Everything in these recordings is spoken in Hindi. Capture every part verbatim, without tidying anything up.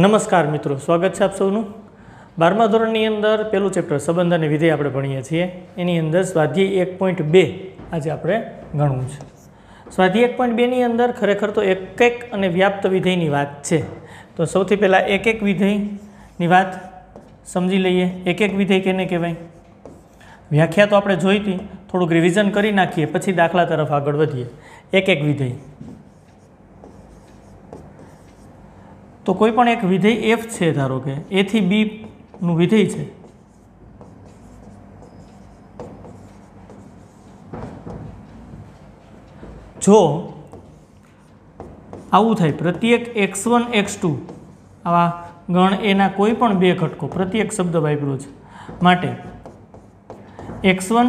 नमस्कार मित्रों, स्वागत है आप सबनु। बारमा धोरणनी अंदर पहलू चैप्टर संबंध अने विधेय आपणे भणीए छीए। एनी अंदर स्वाध्याय एक पॉइंट बे आज आपणे गणवू छे। स्वाध्याय एक पॉइंट बे नी अंदर खरेखर तो एक एक अने व्याप्त विधेयनी वात छे। तो सौथी पहेला एक एक विधेयनी वात समजी लईए। एक एक विधेय केने कहेवाय? व्याख्या तो आपणे जोई हती, थोडुंक रिविजन करी नाखीए पछी दाखला तरफ आगळ वधीए। एक एक विधेय तो कोईपण एक विधेय एफ है, धारो के ए थी बी नु विधेय है। जो आवुं थाय प्रत्येक एक्स वन एक्स टू आवा गण एना कोईपण बे घटको, प्रत्येक शब्द वापरो छे माटे एक्स वन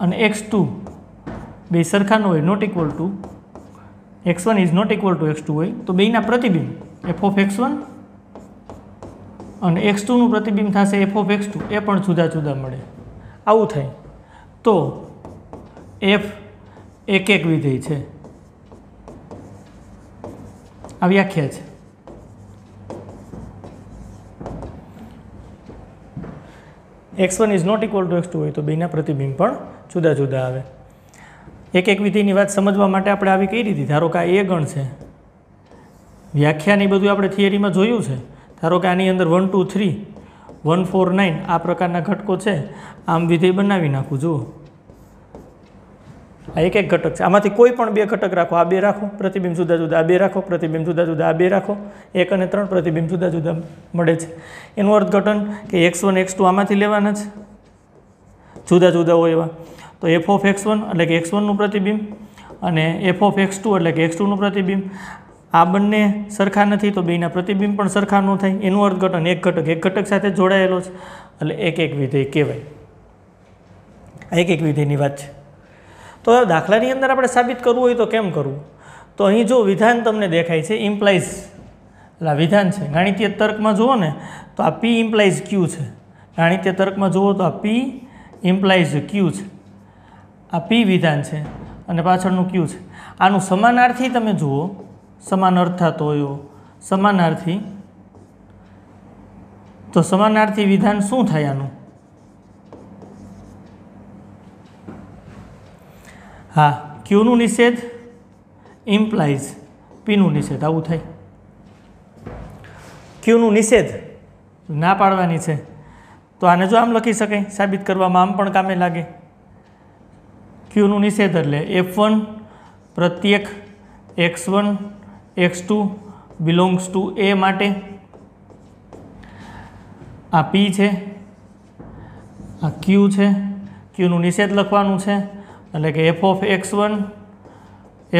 अने एक्स टू बे सरखा न होय, not equal to x one is not equal to x two हो तो बेना प्रतिबिंब एफ ऑफ एक्स वन और एक्स टू प्रतिबिंब था से एफ ऑफ एक्स टू ए पण जुदा जुदा मळे। आवुं थाय तो एफ एक एक विधेय छे। आ व्याख्या छे। X one is not equal to x two हो तो बेना प्रतिबिंब पण जुदा जुदा आवे। एक एक विधेयनी वात समजवा माटे आपणे आवी कई रीति, धारो के ए गण छे, व्याख्या ने बधुं आपणे थियरी में जोयुं छे। धारो के आनी अंदर one two three one four nine आ प्रकारना घटको छे। आम विधेय बनावी नाखो। जुओ आ एक एक घटक छे, आमांथी कोई पण बे घटक राखो, आ बे राखो प्रतिबिंब जुदा जुदा, आ बे राखो प्रतिबिंब जुदा जुदा, आ बे राखो एक अने त्रण प्रतिबिंब जुदा जुदा मळे छे। एनुं अर्थघटन के एक्स वन एक्स टू आमांथी लेवाना छे, जुदा जुदा होय एवा। तो एफ ऑफ एक्स वन एट्ले कि एक्स वन नुं प्रतिबिंब अने एफ ऑफ एक्स टू एट्ले कि एक्स टू नुं प्रतिबिंब आ बंने सरखा नथी तो बेना प्रतिबिंब पण सरखा न थाय। एनुं अर्थघटन एक घटक एक घटक साथे जोड़ायेलो छे एट्ले एक एक विधेय कहेवाय। आ एक एक विधेयनी वात छे। तो दाखलानी अंदर आपणे साबित करवुं होय तो केम करवुं? तो અહીં जो विधान तमने देखाय छे इम्प्लाइज, એટલે विधान छे। गाणितीय तर्कमां जुओ ने तो आ पी इम्प्लाइज क्यू छे। गाणितीय तर्कमां जुओ तो आ पी इम्प्लाइज क्यू छे। आ पी विधान है और पाछळनुं क्यू है। आनुं समानार्थी तमे जुओ, समान अर्थ थतो होयो समानार्थी। तो समानार्थी विधान शुं थाय? आनुं हाँ क्यू नुं निषेध इम्प्लाइज पी नुं निषेध। आवुं थाय। क्यू नुं निषेध ना पाडवानी छे तो आने जो आम लखी शकाय, साबित करवामां आम पण कामे लागे। क्यू नुं निषेध एटले एफ वन प्रत्येक x one x two belongs to A माटे आ पी है आ क्यू है। क्यू नुं निषेध लखवानुं छे एटले के F of x one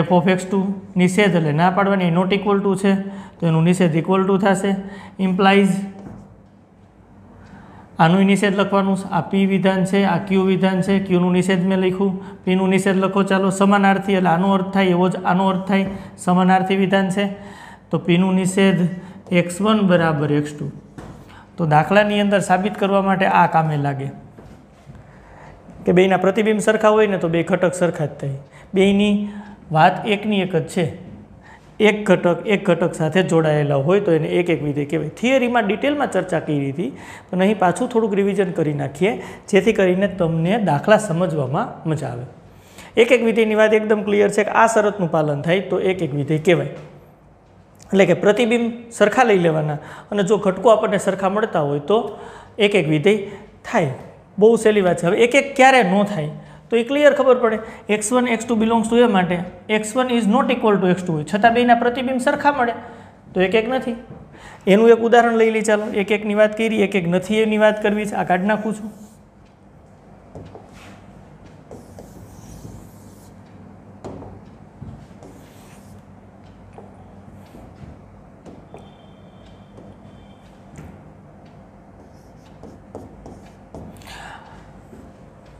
F of x two निषेध एटले ना पाडवानी, नॉट इक्वल टू है तो एनुं निषेध इक्वल टू थशे। इम्प्लाइज आनुं निषेध लखवानुं। आ पी विधान है आ क्यू विधान है। क्यू नुं निषेध में लिखूँ, पी नुं निषेध लखो। चालो समानार्थी एटले आनो अर्थ थाय एवो ज आनो अर्थ थाय, समानार्थी विधान है। तो पी नुं निषेध एक्स वन बराबर एक्स टू। तो दाखलानी अंदर साबित करवा माटे आ कामे लागे के बेना प्रतिबिंब सरखा होय ने तो बे घटक सरखा ज थाय। बेनी वात एकनी एक ज छे। एक घटक एक घटक साथे जोड़ायेला होय तो एने एक एक विधेय कहेवाय। थियरी में डिटेल में चर्चा करी थी पण अहीं पाछुं थोड़ुंक रिविजन करी नाखीए जेथी करीने तमने दाखला समजवामां मजा आवे। एक एक विधेयनी वात एकदम क्लियर है कि आ शरतनुं पालन थाय तो एक एक विधेय कहेवाय। एटले के प्रतिबिंब सरखा लई लेवाना अने जो घटको आपणे सरखा मळता होय तो एक एक विधेय थाय। बहु सहेली वात छे। हवे एक एक क्यारे न थाय तो ये क्लियर खबर पड़े। X one x two belongs to A माटे x one is not equal to x two हो छतां बेना प्रतिबिंब सरखा मळे तो एक एक नथी। एनुं एक उदाहरण लई ली। चालो एक एक नी वात करी, एक एक नथी एनी वात करवी छे। आ काढी नाखुं छुं।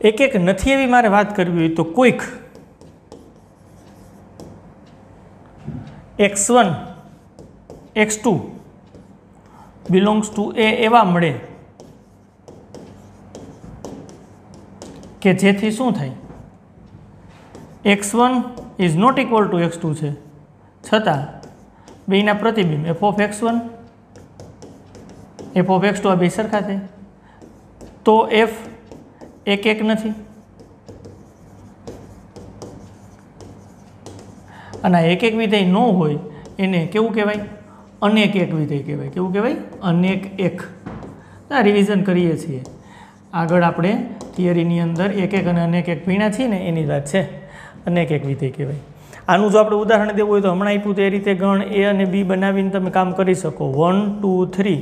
एक एक नथी एवी मारे बात करवी हो तो कोईक X one x two belongs to A एवा मळे के जेथी शुं थाय? X one is not equal to x two है छतां बेना प्रतिबिंब F of x one F of x two आ बे सरखा थे तो एफ एक एक नहीं अने एक एक विधेय न होय एने केवुं कहेवाय अनेक एक विधेय कहेवाय केवुं कहेवाय अनेक एक। आ रिविजन करीए छीए आगळ आपणे थियरीनी अंदर एक एक अने अनेक एक भण्या छीए ने एनी वात छे। अनेक एक विधेय कहेवाय। आनुं जो आपणे उदाहरण देवुं होय तो हमणां आप्युं ते रीते गण ए अने बी बनावीने तमे काम करी शको। वन टू थ्री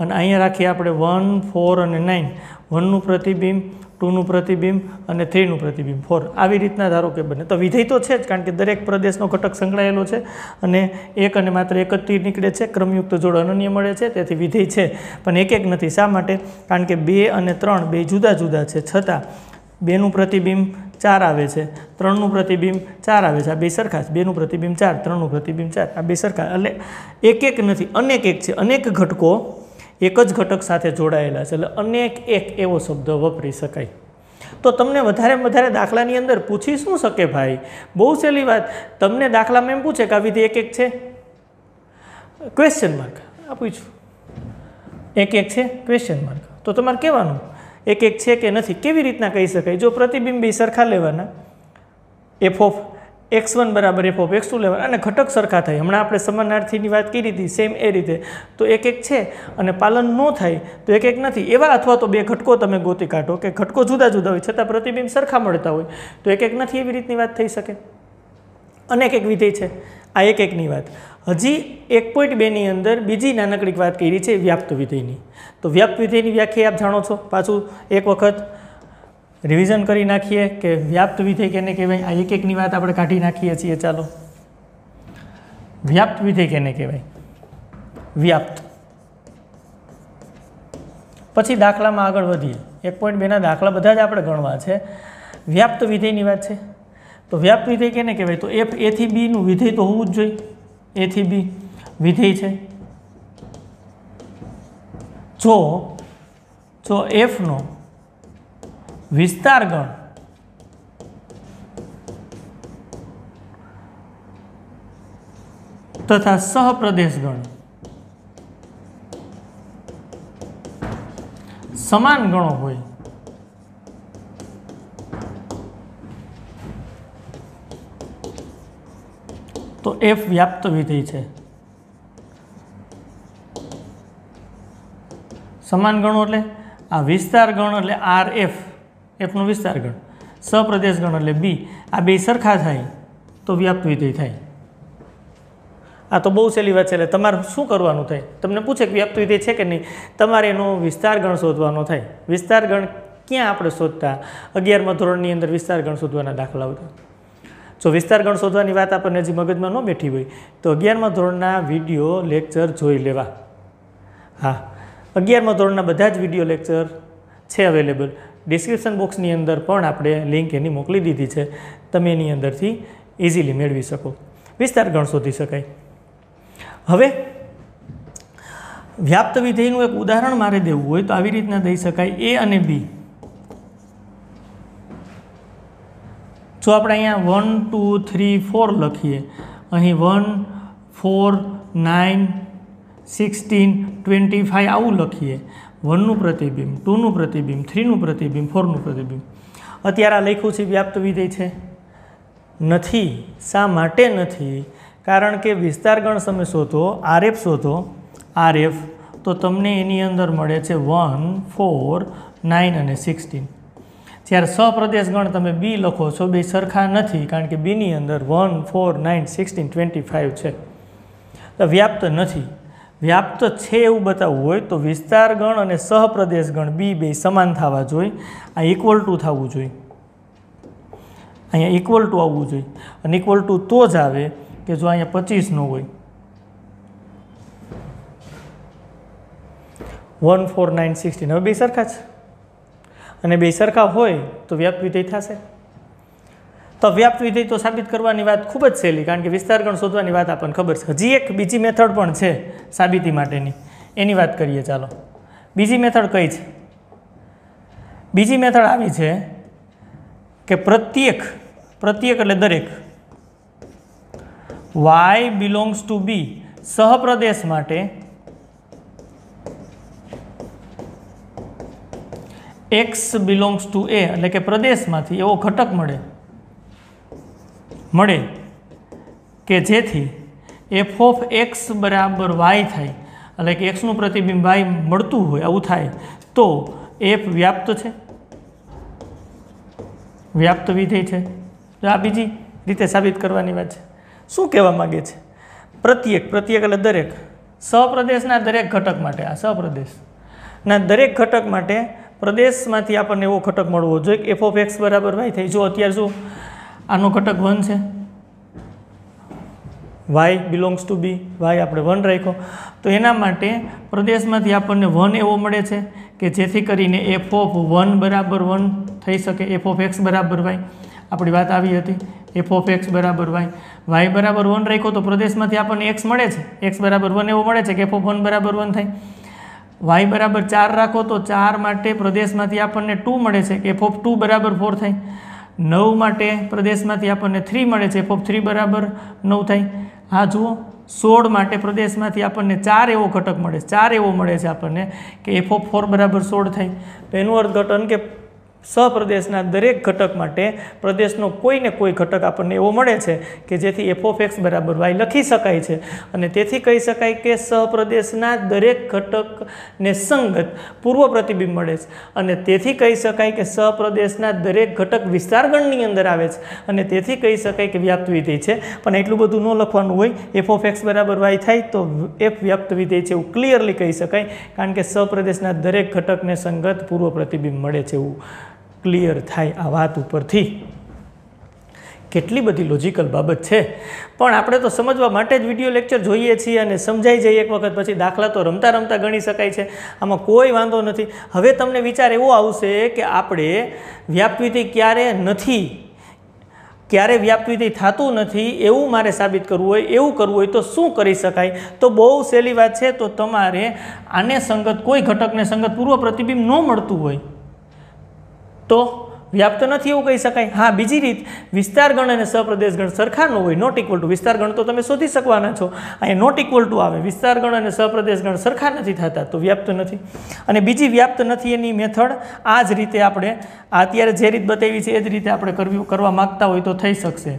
अने अहींया राखीए आपणे वन फोर अने नाइन वननुं प्रतिबिंब टूनु प्रतिबिंब और थ्रीनु प्रतिबिंब फोर आ रीतना धारो के बने तो विधेय तो है कारण के दरेक प्रदेशनो घटक संकळायेलो छे अने एक अने मात्र एक ज तीर निकळे छे क्रमयुक्त जोड़ अनन्य मळे छे तेथी विधेय छे पण एक एक नथी शा माटे कारण के बे अने त्रण बे जुदा जुदा छे छतां बेनु प्रतिबिंब चार आवे छे त्रणनु प्रतिबिंब चार आवे छे आ बे सरखा छे बेनु प्रतिबिंब चार त्रणनु प्रतिबिंब चार आ बे सरखा एटले एक एक नथी अनेक एक छे अनेक घटको एक ज घटक साथे जोड़ायेला छे एटले अनेक एक एवो शब्द वपरी शकाय। तो तमने वधारे वधारे दाखलानी अंदर पूछी शू शके भाई बहु सहेली वात। तमने दाखलामां एम पूछे के आ विधेय एक एक छे क्वेश्चन मार्क आ पूछ्युं एक एक छे क्वेश्चन मार्क तो तमारे कहेवानुं एक एक छे के नथी केवी रीतना कही शकाय। जो प्रतिबिंब बे सरखा लेवाना एफ ऑफ एक्स वन बराबर एफ ऑफ एक्स टू लेवा अने घटक सरखा थाय हमणां आपणे समानार्थीनी वात करी हती सेम ए रीते तो एक एक छे अने पालन न थाय तो एक एक नथी एवा अथवा तो बे घटको तमे गोती काढो के घटको जुदा जुदा होय छतां प्रतिबिंब सरखा मळता होय तो एक एक नथी एवी रीतनी वात थई शके। अनेक एक विधेय छे आ एक एकनी वात। हजी एक पॉइंट बे नी अंदर बीजी नानकड़ी वात करी छे व्याप्त विधेयनी। तो व्याप्त विधेयनी व्याख्या आप जाणो छो पाछुं एक वखत रिविजन करी नाखीए के व्याप्त विधेय केने कहेवाय। आ एक एकनी वात आपणे काढी नाखीए छीए चालो व्याप्त विधेय केने कहेवाय व्याप्त। पछी दाखलामां आगळ वधीए एक पॉइंट बेना दाखला बधा ज आपणे गणवा छे। व्याप्त विधेयनी वात छे तो व्याप्त विधेय केने कहेवाय तो एफ ए थी बी नुं विधेय तो होवुं ज जोईए। ए थी बी विधेय छे जो जो एफ नो विस्तार गण तथा सहप्रदेश गण समान गणों होय तो एफ व्याप्त विधेय छे। समान गणों एटले आ विस्तार गण एटले आर एफ एफनो विस्तार गण सप्रदेश गण एटले बी आ बे सरखा थाय तो व्याप्त विधेय थाय। आ तो बहु सहेली वात छे एटले तमारे शुं करवानुं थाय तमने पूछे के व्याप्त विधेय छे के नहीं तमारे एनो विस्तार गण शोधवानो थाय। विस्तार गण क्यां आपणे शोधता अगियारमा धोरणनी अंदर विस्तार गण शोधवाना दाखला होता। जो विस्तार गण शोधवानी वात आपणे हजी मगजमां न बेठी होय तो अगियारमा धोरणना विडियो लेक्चर जोई लेवा। हाँ अगियारमा धोरणना बधा ज विडियो लेक्चर छे अवेलेबल डिस्क्रिप्शन बॉक्स नी अंदर पण आपणे लिंक एनी मोकली दीधी छे तमे एनी अंदरथी इजीली मेळवी शको। विस्तार गण शोधी शकाय। हवे व्याप्त विधेयनुं एक उदाहरण मारे देवुं होय तो आवी रीतना दई शकाय। ए अने बी जो आपणे अहींया वन टू थ्री फोर लखीए अहीं one four nine sixteen twenty five आउं लखीए वननु प्रतिबिंब टूनु प्रतिबिंब थ्रीनु प्रतिबिंब फोरनु प्रतिबिंब अत्यारे लख्युं छे व्याप्त विधेय छे नथी शा माटे नथी कारण के विस्तार गण तमे शोधो आर एफ शोधो आर एफ तो तमने एनी अंदर मळे छे वन फोर नाइन अने सिक्सटीन। त्यारे सप्रदेश गण तमे बी लखो छो बे सरखा नथी कारण के बीनी अंदर one four nine sixteen twenty five छे तो व्याप्त नथी। व्याप्त है एवं बतावुं होय तो विस्तार गण और सहप्रदेश गण बी बे समान थवा जोईए आ इक्वल टू थवुं जोईए अहींया इक्वल टू आवुं जोईए अने इक्वल टू तो ज आवे के जो अहींया पच्चीस नो होय वन फोर नाइन सिक्सटीन हवे बे सरखा छे अने बे सरखा होय तो व्याप्त विधेय थशे। तो व्याप्त विधेय तो साबित करवानी वात खूब ज सहेली कारण के विस्तार गण शोधवानी वात आपणे खबर छे। हजी एक बीजी मेथड पण छे साबिती माटेनी एनी वात करीए चालो। बीजी मेथड कई छे बीजी मेथड आवी छे के प्रत्येक प्रत्येक एटले दरेक वाय बिलोंग्स टू बी सहप्रदेश माटे एक्स बिलोंग्स टू ए एटले के प्रदेश मांथी एवो घटक मळे मळे के जेथी एफ ऑफ एक्स बराबर वाय थाय एटले के एक्सनु प्रतिबिंब वाय मळतुं होय आवुं थाय तो एफ व्याप्त छे व्याप्त विधेय छे। तो आ बीजी रीते साबित करवानी वात छे। शुं कहेवा मांगे छे प्रत्येक प्रत्येक एटले दरेक सहप्रदेशना दरेक घटक माटे आ सहप्रदेशना दरेक घटक माटे प्रदेश में आपने एवो घटक मळवो जोईए एफ ऑफ एक्स बराबर वाय थाय। जो अत्यार शुं आनो घटक वन छे Y belongs to B Y आपणे वन राख्यो तो एना माटे प्रदेश में आपने वन एवो मळे छे के जेथी करीने एफ ऑफ वन बराबर वन थई शके। एफ ऑफ एक्स बराबर वाय आपणी वात आवी हती एफ ऑफ एक्स बराबर वाय वाय बराबर वन राख्यो तो प्रदेश में आपने एक्स मळे छे एक्स बराबर वन एवो मळे छे के एफ ऑफ वन बराबर वन थाय। वाय बराबर चार राखो तो चार माटे प्रदेश में आपने टू मळे छे एफ ऑफ टू बराबर फोर थाय। नौ माटे प्रदेश में आपने थ्री मळे छे एफ ऑफ थ्री बराबर नौ थाय। आ जुओ सोळ माटे प्रदेश में आपने चार एवो घटक मळे चार एवो मळे छे आपने के एफ ऑफ फोर बराबर सोळ थाय। तो एनुं अर्थघटन के सहप्रदेशना दरेक घटक माटे प्रदेशनो कोई ने कोई घटक आपने एवो मळे छे के जेथी एफ ऑफ एक्स बराबर वाय लखी शकाय छे अने तेथी कही शकाय के सहप्रदेशना दरेक घटक ने संगत पूर्व प्रतिबिंब मळे छे अने तेथी कही शकाय के सहप्रदेशना दरेक घटक विस्तारगणनी अंदर आवे छे अने तेथी कही शकाय के व्याप्त विधेय छे। पण એટલું બધું ન લખવાનું હોય एफ ऑफ एक्स बराबर वाय थाय तो एफ व्याप्त विधेय छे એવું ક્લિયરલી કહી શકાય કારણ કે सहप्रदेशना દરેક ઘટકને સંગત પૂર્વ प्रतिबिंब મળે છે એવું क्लियर थाय। आ वात उपरथी केटली बधी लॉजिकल बाबत छे पण आपणे तो समजवा माटे ज विडियो लेक्चर जोईए छीए अने समजाई जाए एक वखत पछी दाखला तो रमता रमता गणी शकाय छे आमां कोई वांधो नथी। हवे तमने विचार एवो आवशे के आपणे व्याप्त विधेय क्यारे नथी क्यारे व्याप्त विधेय थातुं नथी एवुं मारे साबित करवुं होय एवुं करवुं होय तो शुं करी शकाय। तो बहु सहेली वात छे। तो तमारे आने संगत कोई घटकने संगत पूर्व प्रतिबिंब न मळतुं होय तो व्याप्त नहीं एवं कही सकते। हाँ बीजी रीत विस्तारगण और सहप्रदेशगण सरखा न हो नॉट इक्वल टू विस्तारगण तो तमे शोधी सकवाना छो अहीं नॉट इक्वल टू आवे विस्तारगण और सहप्रदेशगण सरखा नहीं थता तो व्याप्त नहीं अने बीजी व्याप्त नहीं एनी मेथड आ ज रीते आपणे अत्यारे जे रीत बतावी छे ए ज रीते आपणे करवी करवा मांगता होय तो थई शकशे।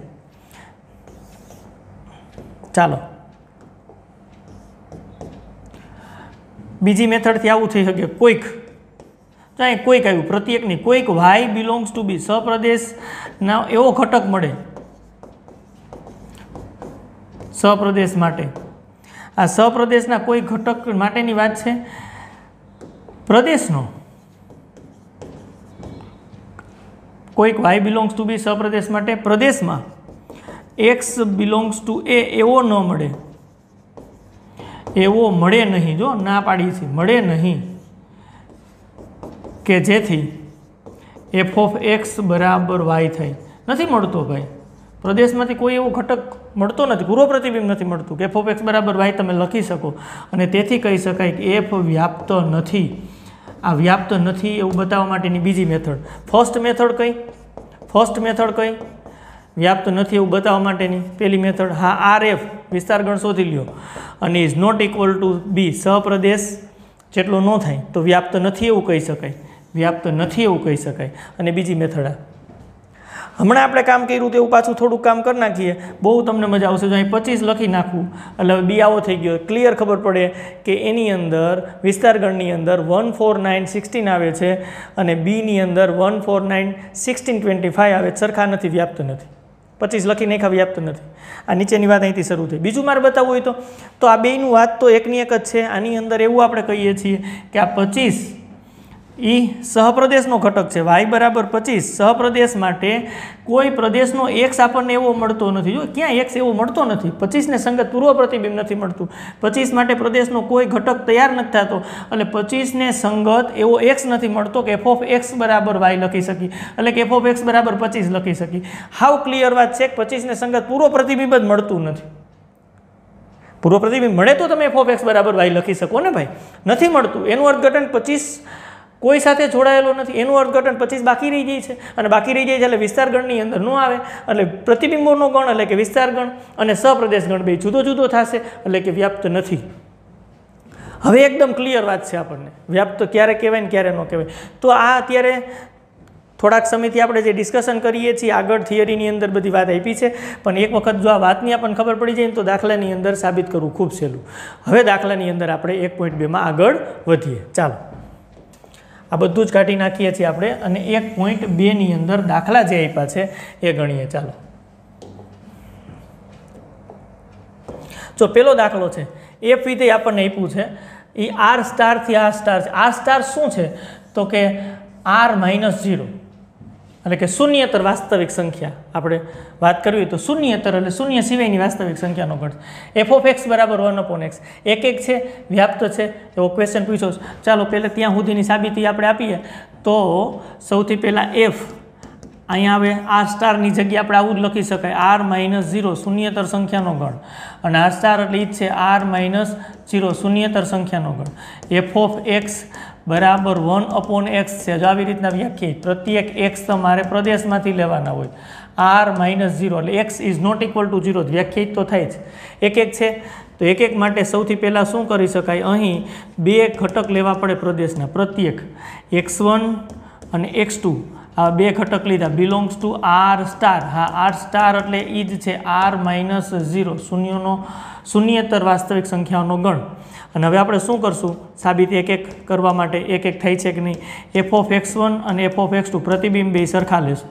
चालो बीजी मेथड थी आवुं थई शके कोईक तो अँ कोईक आव्युं प्रत्येकनी कोईक वाय बिलोंग्स टू बी सहप्रदेशना एवो घटक मळे सहप्रदेश माटे आ सहप्रदेशना कोई घटक माटेनी वात छे प्रदेशनो कोईक वाय बिलोंग्स टू बी सहप्रदेश माटे प्रदेशमां एक्स बिलोंग्स टू ए एवो न मळे एवो मळे नहीं जो ना पाडी छे मळे नहीं के जेथी एफ ऑफ एक्स बराबर वाय थाय नथी मळतो भाई प्रदेश में कोई एवो घटक मळतो नथी पूर्व प्रतिबिंब नथी मळतुं एफ ऑफ एक्स बराबर वाय तमे लखी शको अने तेथी कही शकाय के एफ व्याप्त नथी। आ व्याप्त नथी एवुं बताववा माटेनी बीजी मेथड फर्स्ट मेथड कई फर्स्ट मेथड कई व्याप्त नथी एवुं बताववा माटेनी पहेली मेथड हाँ आर एफ विस्तारगण शोधी ल्यो अने is not equal to B सहप्रदेश जेटलो न थाय तो व्याप्त नथी एवुं कही शकाय व्याप्त नहीं एवं कही सकते। बीजी मेथड हमणा आपणे काम कर्युं तेवुं पाछुं थोड़ुं काम कर नाखीए बहु तमने मजा आवशे। जो अहीं पच्चीस लखी नाखूँ एटले बी आवो थई गयो क्लियर खबर पड़े कि एनी अंदर विस्तारगणनी अंदर वन फोर नाइन सिक्सटीन आवे छे अने बीनी अंदर one four nine sixteen twenty five आवे सरखा नथी व्याप्त नथी पच्चीस लखी नाख्या व्याप्त नहीं। आ नीचेनी वात अहींथी शरू थई। बीजुं मारे बताववुं होय तो तो आ बेयनी वात तो एकनी एक ज छे। आनी अंदर एवुं आपणे कहीए छीए कि आ पच्चीस ई सहप्रदेशनो घटक है वाय बराबर पच्चीस सहप्रदेश माटे कोई प्रदेशनो एक्स आपने एवो मळतो नथी जो क्या एक्स एवो मळतो नथी पच्चीस ने संगत पूर्व प्रतिबिंब नहीं मळतुं पच्चीस माटे प्रदेशनो कोई घटक तैयार नहीं थतो एटले पच्चीस ने संगत एवो एक्स नहीं मळतो के एफ ऑफ एक्स बराबर वाय लखी शकी एटले के एफ ऑफ एक्स बराबर पच्चीस लखी शकी। हाउ क्लियर बात है कि पच्चीस ने संगत पूर्व प्रतिबिंब ज मळतुं नथी पूर्व प्रतिबिंब मळे तो तमे एफ ऑफ एक्स बराबर वाय लखी शको ने भाई नहीं मळतुं एनुं अर्थघटन पच्चीस कोई साथ जोड़ायेलो नहीं एनु अर्थघटन पचीस बाकी रही जाए छे अने बाकी रही जाए छे विस्तार गणनी अंदर न आवे एटले प्रतिबिंबोनो गण एटले के विस्तार गण अने सप्रदेश गण बे जुदो जुदो थशे एटले के व्याप्त नथी। हवे एकदम क्लियर बात छे आपणे व्याप्त क्यारे कहेवाय ने क्यारे न कहेवाय। तो आ अत्यारे थोड़ा समयथी आपणे जे डिस्कशन करीए छीए आगळ थियरीनी अंदर बधी बात आपी छे पण एक वखत जो आ वातनी आपणे खबर पड़ी जाए तो दाखलानी अंदर साबित करवुं खूब सहेलुं। हवे दाखलानी अंदर आपणे एक पॉइंट बे मां आगळ वधीए। चालो आ बधुं ज काढी नाखीए छीए आपणे अने एक पॉइंट बे नी अंदर दाखला जे आप्या छे ए गणीए। चालो जो पेलो दाखलो छे एफ विधेय आपणे आप्युं छे ई आर स्टार थी आर स्टार आर स्टार शुं छे तो के आर माइनस जीरो एटले के शून्यतर वास्तविक संख्या आपणे बात करवी तो शून्यतर एटले शून्य सिवायनी वास्तविक संख्यानो गण एफ ऑफ एक्स बराबर वन अपॉन एक्स एक एक छे व्याप्त छे एवो क्वेश्चन पूछो। चालो पहले त्यां सुधीनी साबिती आपणे आपीए तो सौथी पहला एफ अहींया आवे आर स्टारनी जग्याए आपणे आवुं ज लखी शकाय आर माइनस जीरो शून्यतर संख्यानो गण अने आर स्टार एटले ई ज छे आर माइनस जीरो शून्यतर संख्यानो गण एफ ऑफ एक्स बराबर वन अपॉन एक्स है। जो आ रीतना व्याख्या प्रत्येक एक्स तेरे प्रदेश में लेवाना हो R minus zero x is not equal to zero व्याख्यायित तो थाय एक एक है तो एक एक माटे सौथी पहला शू करी शकाय अहीं बे घटक लेवा पड़े प्रदेशना प्रत्येक एक्स वन अने एक्स टू आ बे घटक लीधा बिलोंग्स टू आर स्टार। हाँ आर स्टार एटले ई ज छे आर माइनस जीरो शून्यनो शून्यतर वास्तविक संख्याओनो गण। अने हवे आपणे शुं करशुं साबित एक एक करवा माटे एक एक थाय छे कि नहीं एफ ऑफ एक्स वन अने एफ ऑफ एक्स टू प्रतिबिंब बे सरखा लेशुं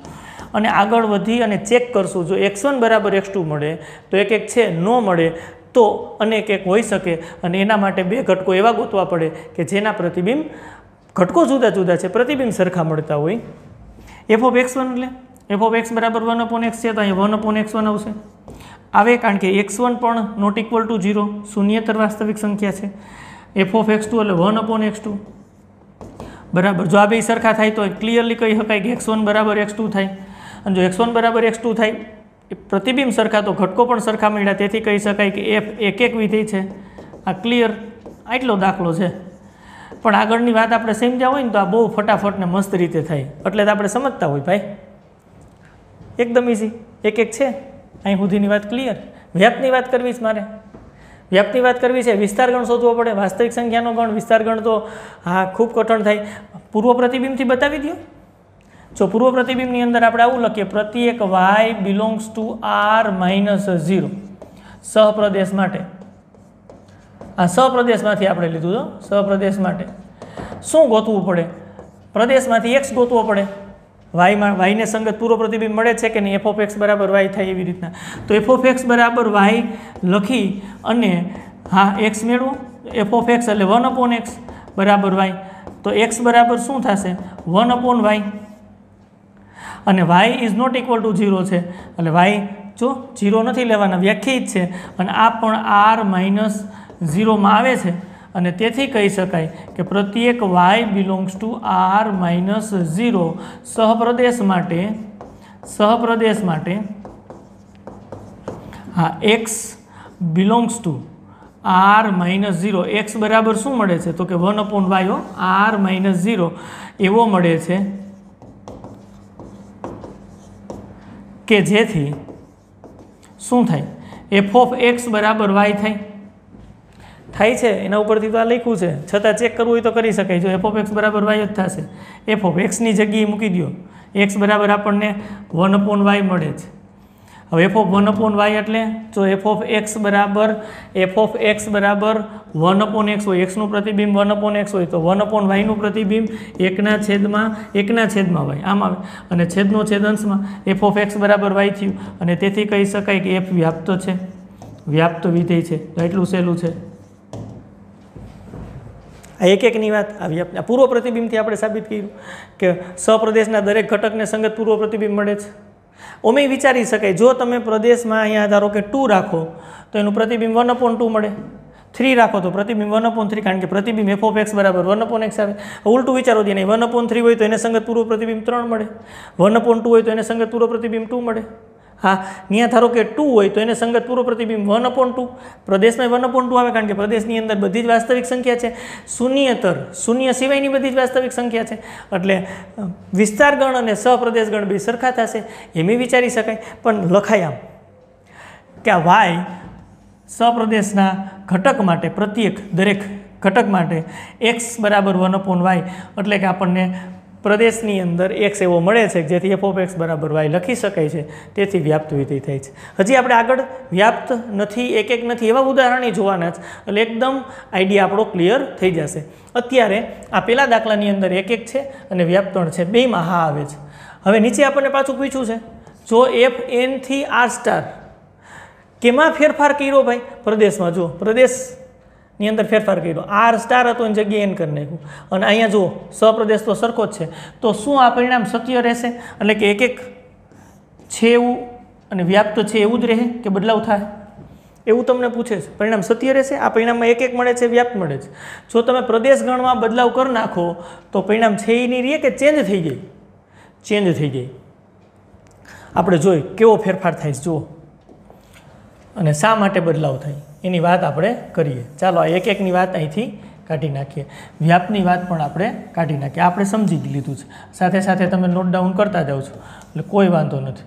अने आगळ वधी अने चेक करशुं जो एक्स वन बराबर एक्स टू मळे तो एक एक छे न मळे तो अनेक एक होई शके अने एना माटे बे घटको एवा गोतवा पड़े कि जेना प्रतिबिंब घटको जुदा जुदा छे प्रतिबिंब सरखा मळता होय। F of x one at f of x बराबर वन अपॉन एक्स है तो अँ वन अपॉन एक्स वन आए कारण के एक्स वन पर नॉट इक्वल टू जीरो शून्यतर वास्तविक संख्या है। F of x two at one upon x two बराबर जो आ बे सरखा थाय तो क्लियरली कही शकाय कि एक्स वन बराबर एक्स टू थाय जो एक्स वन बराबर एक्स टू थाय प्रतिबिंब सरखा तो घटको पण सरखा मळ्या तेथी कही शकाय कि एफ एक एक विधेय है। आ क्लियर आटलो दाखलो है पण आगळनी वात आपणे समज्या होय ने तो आ बहु फटाफट ने मस्त रीते थाय एटले ज आपणे समजता होय भाई एकदम ईजी एक एक छे अहीं सुधीनी वात क्लियर। व्याप्तनी वात करवी छे मारे व्याप्तनी वात करवी छे विस्तार गण शोधवो पड़े वास्तविक संख्यानो गण विस्तार गण तो हाँ खूब कठिन थाय। पूर्व प्रतिबिंबथी बतावी दो जो पूर्व प्रतिबिंबनी अंदर आपणे आवुं लखीए प्रत्येक वाय belongs to R minus zero सहप्रदेश माटे आ सप्रदेश में आप लीधु तो सप्रदेश शू गोतवू पड़े प्रदेश में एक्स गोतवो पड़े वाई में वाई ने संगत पूर्व प्रतिबिंब मळे छे के नहीं एफ ऑफ एक्स बराबर वाई थाय एवी रीतना तो एफ ऑफ एक्स बराबर वाई लखी अने हाँ एक्स मेळवो एफ ऑफ एक्स एटले वन अपॉन एक्स बराबर वाई तो एक्स बराबर शू थशे वन अपॉन वाई अने Y is not equal to zero छे एटले वाई जो जीरो नहीं लेवाना व्याख्यायित छे अने आ पण आर माइनस जीरो में आवे छे अने तेथी कही शकाय कि प्रत्येक वाय belongs to R minus zero सहप्रदेश माटे सहप्रदेश माटे हाँ x belongs to R minus zero x बराबर शू मळे छे तो कि one upon y R minus zero एवो मळे छे के जेथी शू थाय एफ ऑफ एक्स बराबर वाय थाय थाय छे एना उपरथी तो आ लख्यु छे छतां चेक करवुं होय तो करी शकाय। जो एफ ऑफ एक्स बराबर वाय ज थशे एफ ऑफ एक्सनी जग्याए मूकी द्यो एक्स बराबर आपणने वन अपॉन वाय मळे छे। हवे f of one upon y एटले जो एफ ऑफ एक्स बराबर एफ ऑफ एक्स बराबर वन अपॉन एक्स होय एक्सनुं प्रतिबिंब वन अपॉन एक्स होय तो वन अपॉन वायनुं प्रतिबिंब एकना छेदमां एकना छेदमां वाय आम आवे अने छेदनो छेद अंशमां एफ ऑफ एक्स बराबर वाय थयुं अने तेथी कही शकाय के एफ व्याप्त छे व्याप्त विधेय छे। तो आटलुं सहेलुं छे आ एक एक नी वात आवी आपणे पूर्व प्रतिबिंबथी आपणे साबित कर्युं के सप्रदेशना दरेक घटकने संगत पूर्व प्रतिबिंब मळे छे। ओमेय विचारी शकाय जो तमे प्रदेशमां अहींया धारो के टू राखो तो एनुं प्रतिबिंब वन अपॉन टू मळे थ्री राखो तो प्रतिबिंब वन अपॉन थ्री कारण के प्रतिबिंब एफ ऑफ एक्स बराबर वन अपॉन एक्स आवे। उलटू विचारो दीने वन अपॉन थ्री होय तो एने संगत पूर्व प्रतिबिंब त्रण मळे वन अपॉन टू होय तो एने संगत पूर्व प्रतिबिंब टू मळे हाँ न्या धारो के टू हो तो संगत पूर्व प्रतिबिंब वन अपॉन टू प्रदेश में वन अपॉन टू आए कारण के प्रदेश की अंदर बधी ज वास्तविक संख्या है शून्यतर शून्य सीवायनी बधी ज वास्तविक संख्या है एटले विस्तार गण और सप्रदेश गण बे सरखा थशे एम विचारी शकाय पण लखाय आम के आ वाय सप्रदेशना घटक माटे प्रत्येक दरेक घटक माटे एक्स बराबर वन अपॉन वाय एटले के आपणे प्रदेश की अंदर एक्स एवं मे जे एफ ऑफ एक्स बराबर वाई लखी सकते व्याप्त विधि थे हजी आप आग व्याप्त नहीं एक एक नहीं एवं उदाहरण जोवाना है एकदम आइडिया आपणो क्लियर थी जाए। अत्यारे आ पेला दाखला अंदर एक एक है व्याप्तण है बे में हा आए। हवे नीचे आपने पाछू पूछू है जो एफ एन थी आर स्टार केमां फेरफार कर्यो भाई प्रदेश में जो प्रदेश ની અંદર ફેરફાર કર્યો આર સ્ટાર હતો એની જગ્યાએ એન કરી નાખ્યું અને અહીંયા જો સપ્રદેશ તો સરખો જ છે તો શું આ પરિણામ સત્ય રહેશે એટલે કે એક એક છે એવું અને વ્યાપ્ત છે એવું જ રહે કે બદલાવ થાય એવું તમને પૂછે છે પરિણામ સત્ય રહેશે આ પરિણામમાં એક એક મળે છે વ્યાપ્ત મળે છે જો તમે પ્રદેશ ગણમાં બદલાવ કરી નાખો તો પરિણામ છે એ નહીં રહે કે ચેન્જ થઈ ગઈ ચેન્જ થઈ ગઈ આપણે જોઈ કેવો ફેરફાર થાય જુઓ અને શા માટે બદલાવ થાય એની વાત આપણે કરીએ। ચાલો આ એક એકની વાત અહીંથી કાઢી નાખીએ વ્યાપની વાત પણ આપણે કાઢી નાખીએ આપણે સમજી લીધું છે સાથે સાથે તમે નોટ ડાઉન કરતા જાઓ છો એટલે કોઈ વાંધો નથી।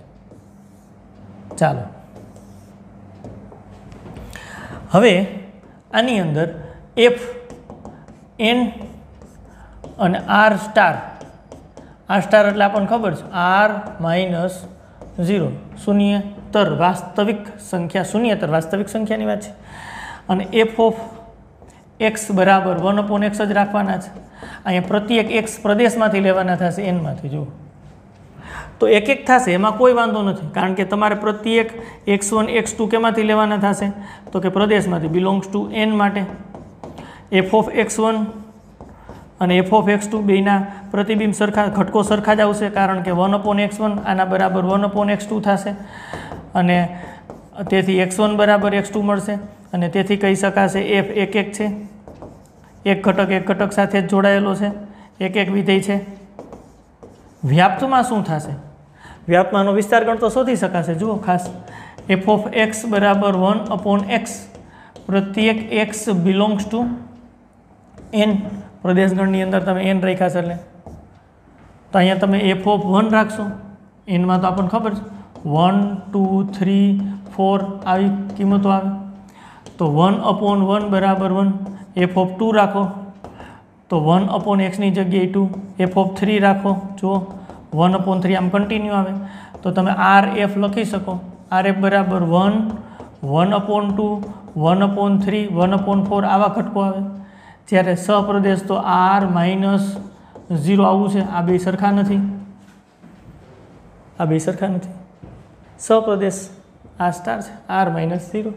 ચાલો હવે આની અંદર એફ એન અને આર સ્ટાર આર સ્ટાર એટલે આપણને ખબર છે આર માઇનસ ઝીરો શૂન્ય तर वास्तविक संख्या शून्यतर वास्तविक संख्या की बात है एफ ऑफ एक्स बराबर वन अपॉन एक्स ज राखवाना है अँ प्रत्येक एक्स प्रदेश में लेवाना था एन में जो तो एक एक था से, एमां कोई वांधो नहीं कारण के तमारे प्रत्येक एक्स वन एक्स टू के लेवाना था से, तो के प्रदेश में बिलोंग्स टू एन माटे एफ ऑफ एक्स वन और एफ ऑफ एक्स टू बेना प्रतिबिंब सरखा घटको सरखा ज आवशे कारण के वन अपॉन एक्स वन आना बराबर वन अपॉन एक्स टू थशे अने तेथी एक्स वन बराबर एक्स टू मळशे अने तेथी कही शकाशे एफ एक एक छे एक घटक एक घटक साथे जोड़ायेलो छे एक एक विधेय छे। व्याप्तमां शुं थशे व्याप्तमांनो विस्तार गण तो शोधी शकाशे जुओ खास एफ ऑफ एक्स बराबर वन अपॉन एक्स प्रत्येक एक्स बिलोंग्स टू एन प्रदेश गणनी अंदर तब एन राख्या तो अँ तब एफ ऑफ वन राखशो एन में तो अपन खबर वन टू थ्री फोर आई किमत आए तो वन अपॉन वन बराबर वन एफ ऑफ टू राखो तो वन अपॉन एक्स की जगह टू एफ ऑफ थ्री राखो जो वन अपॉन थ्री आम कंटीन्यू आए तो तब आर एफ लखी सको आर एफ बराबर one one upon two one upon three one upon four आवा घटको आए त्यारे सप्रदेश तो आर माइनस जीरो आवु छे आ बे सरखा नथी आ बे सरखा नथी सप्रदेश आर स्टार छे आर माइनस जीरो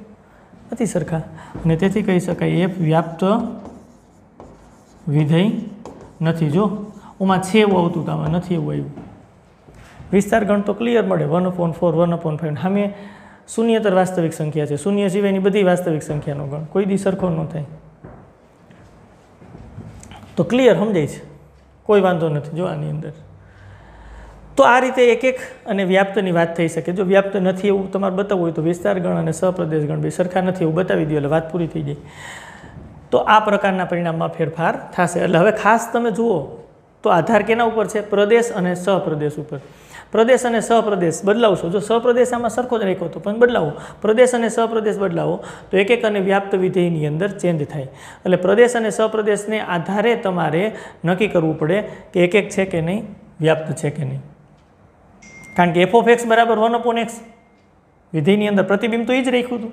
नथी सरखा अने तेथी कही शकाय एफ व्याप्त विधेय नथी जो ओमां छे एवुं आवतुं तामां नथी एवुं आव्युं। विस्तार गण तो क्लियर मळे one upon four one upon five सामे शून्यतर वास्तविक संख्या छे शून्य सिवायनी बधी वास्तविक संख्यानो गण कोई दी सरखो न थाय तो क्लियर समझाय छे कोई वांधो नहीं। जो आनी अंदर तो आ रीते एक एक अने व्याप्तनी वात थई शके जो व्याप्त नथी एवुं तमारे बतावुं होय तो विस्तार गण अने सप्रदेश गण बे सरखा नथी एवुं बतावी दो एटले वात पूरी थई जाय। तो आ प्रकारना परिणाममां फेरफार थशे एटले हवे खास तमे जुओ तो आधार केना उपर छे प्रदेश अने सप्रदेश उपर प्रदेश अने सप्रदेश बदलावशो जो सप्रदेश आमां सरखो ज राख्यो तो पण बदलावो प्रदेश अने सप्रदेश बदलावो तो एक एक अने व्याप्त विधेयनी अंदर चेंज थाय एटले प्रदेश अने सप्रदेशने आधारे तमारे नक्की करवू पड़े कि एक एक छे के नहीं व्याप्त छे के नहीं कारण के एफ ऑफ एक्स बराबर वन अपॉन एक्स विधेयनी अंदर प्रतिबिंब तो ई ज राख्युं हतुं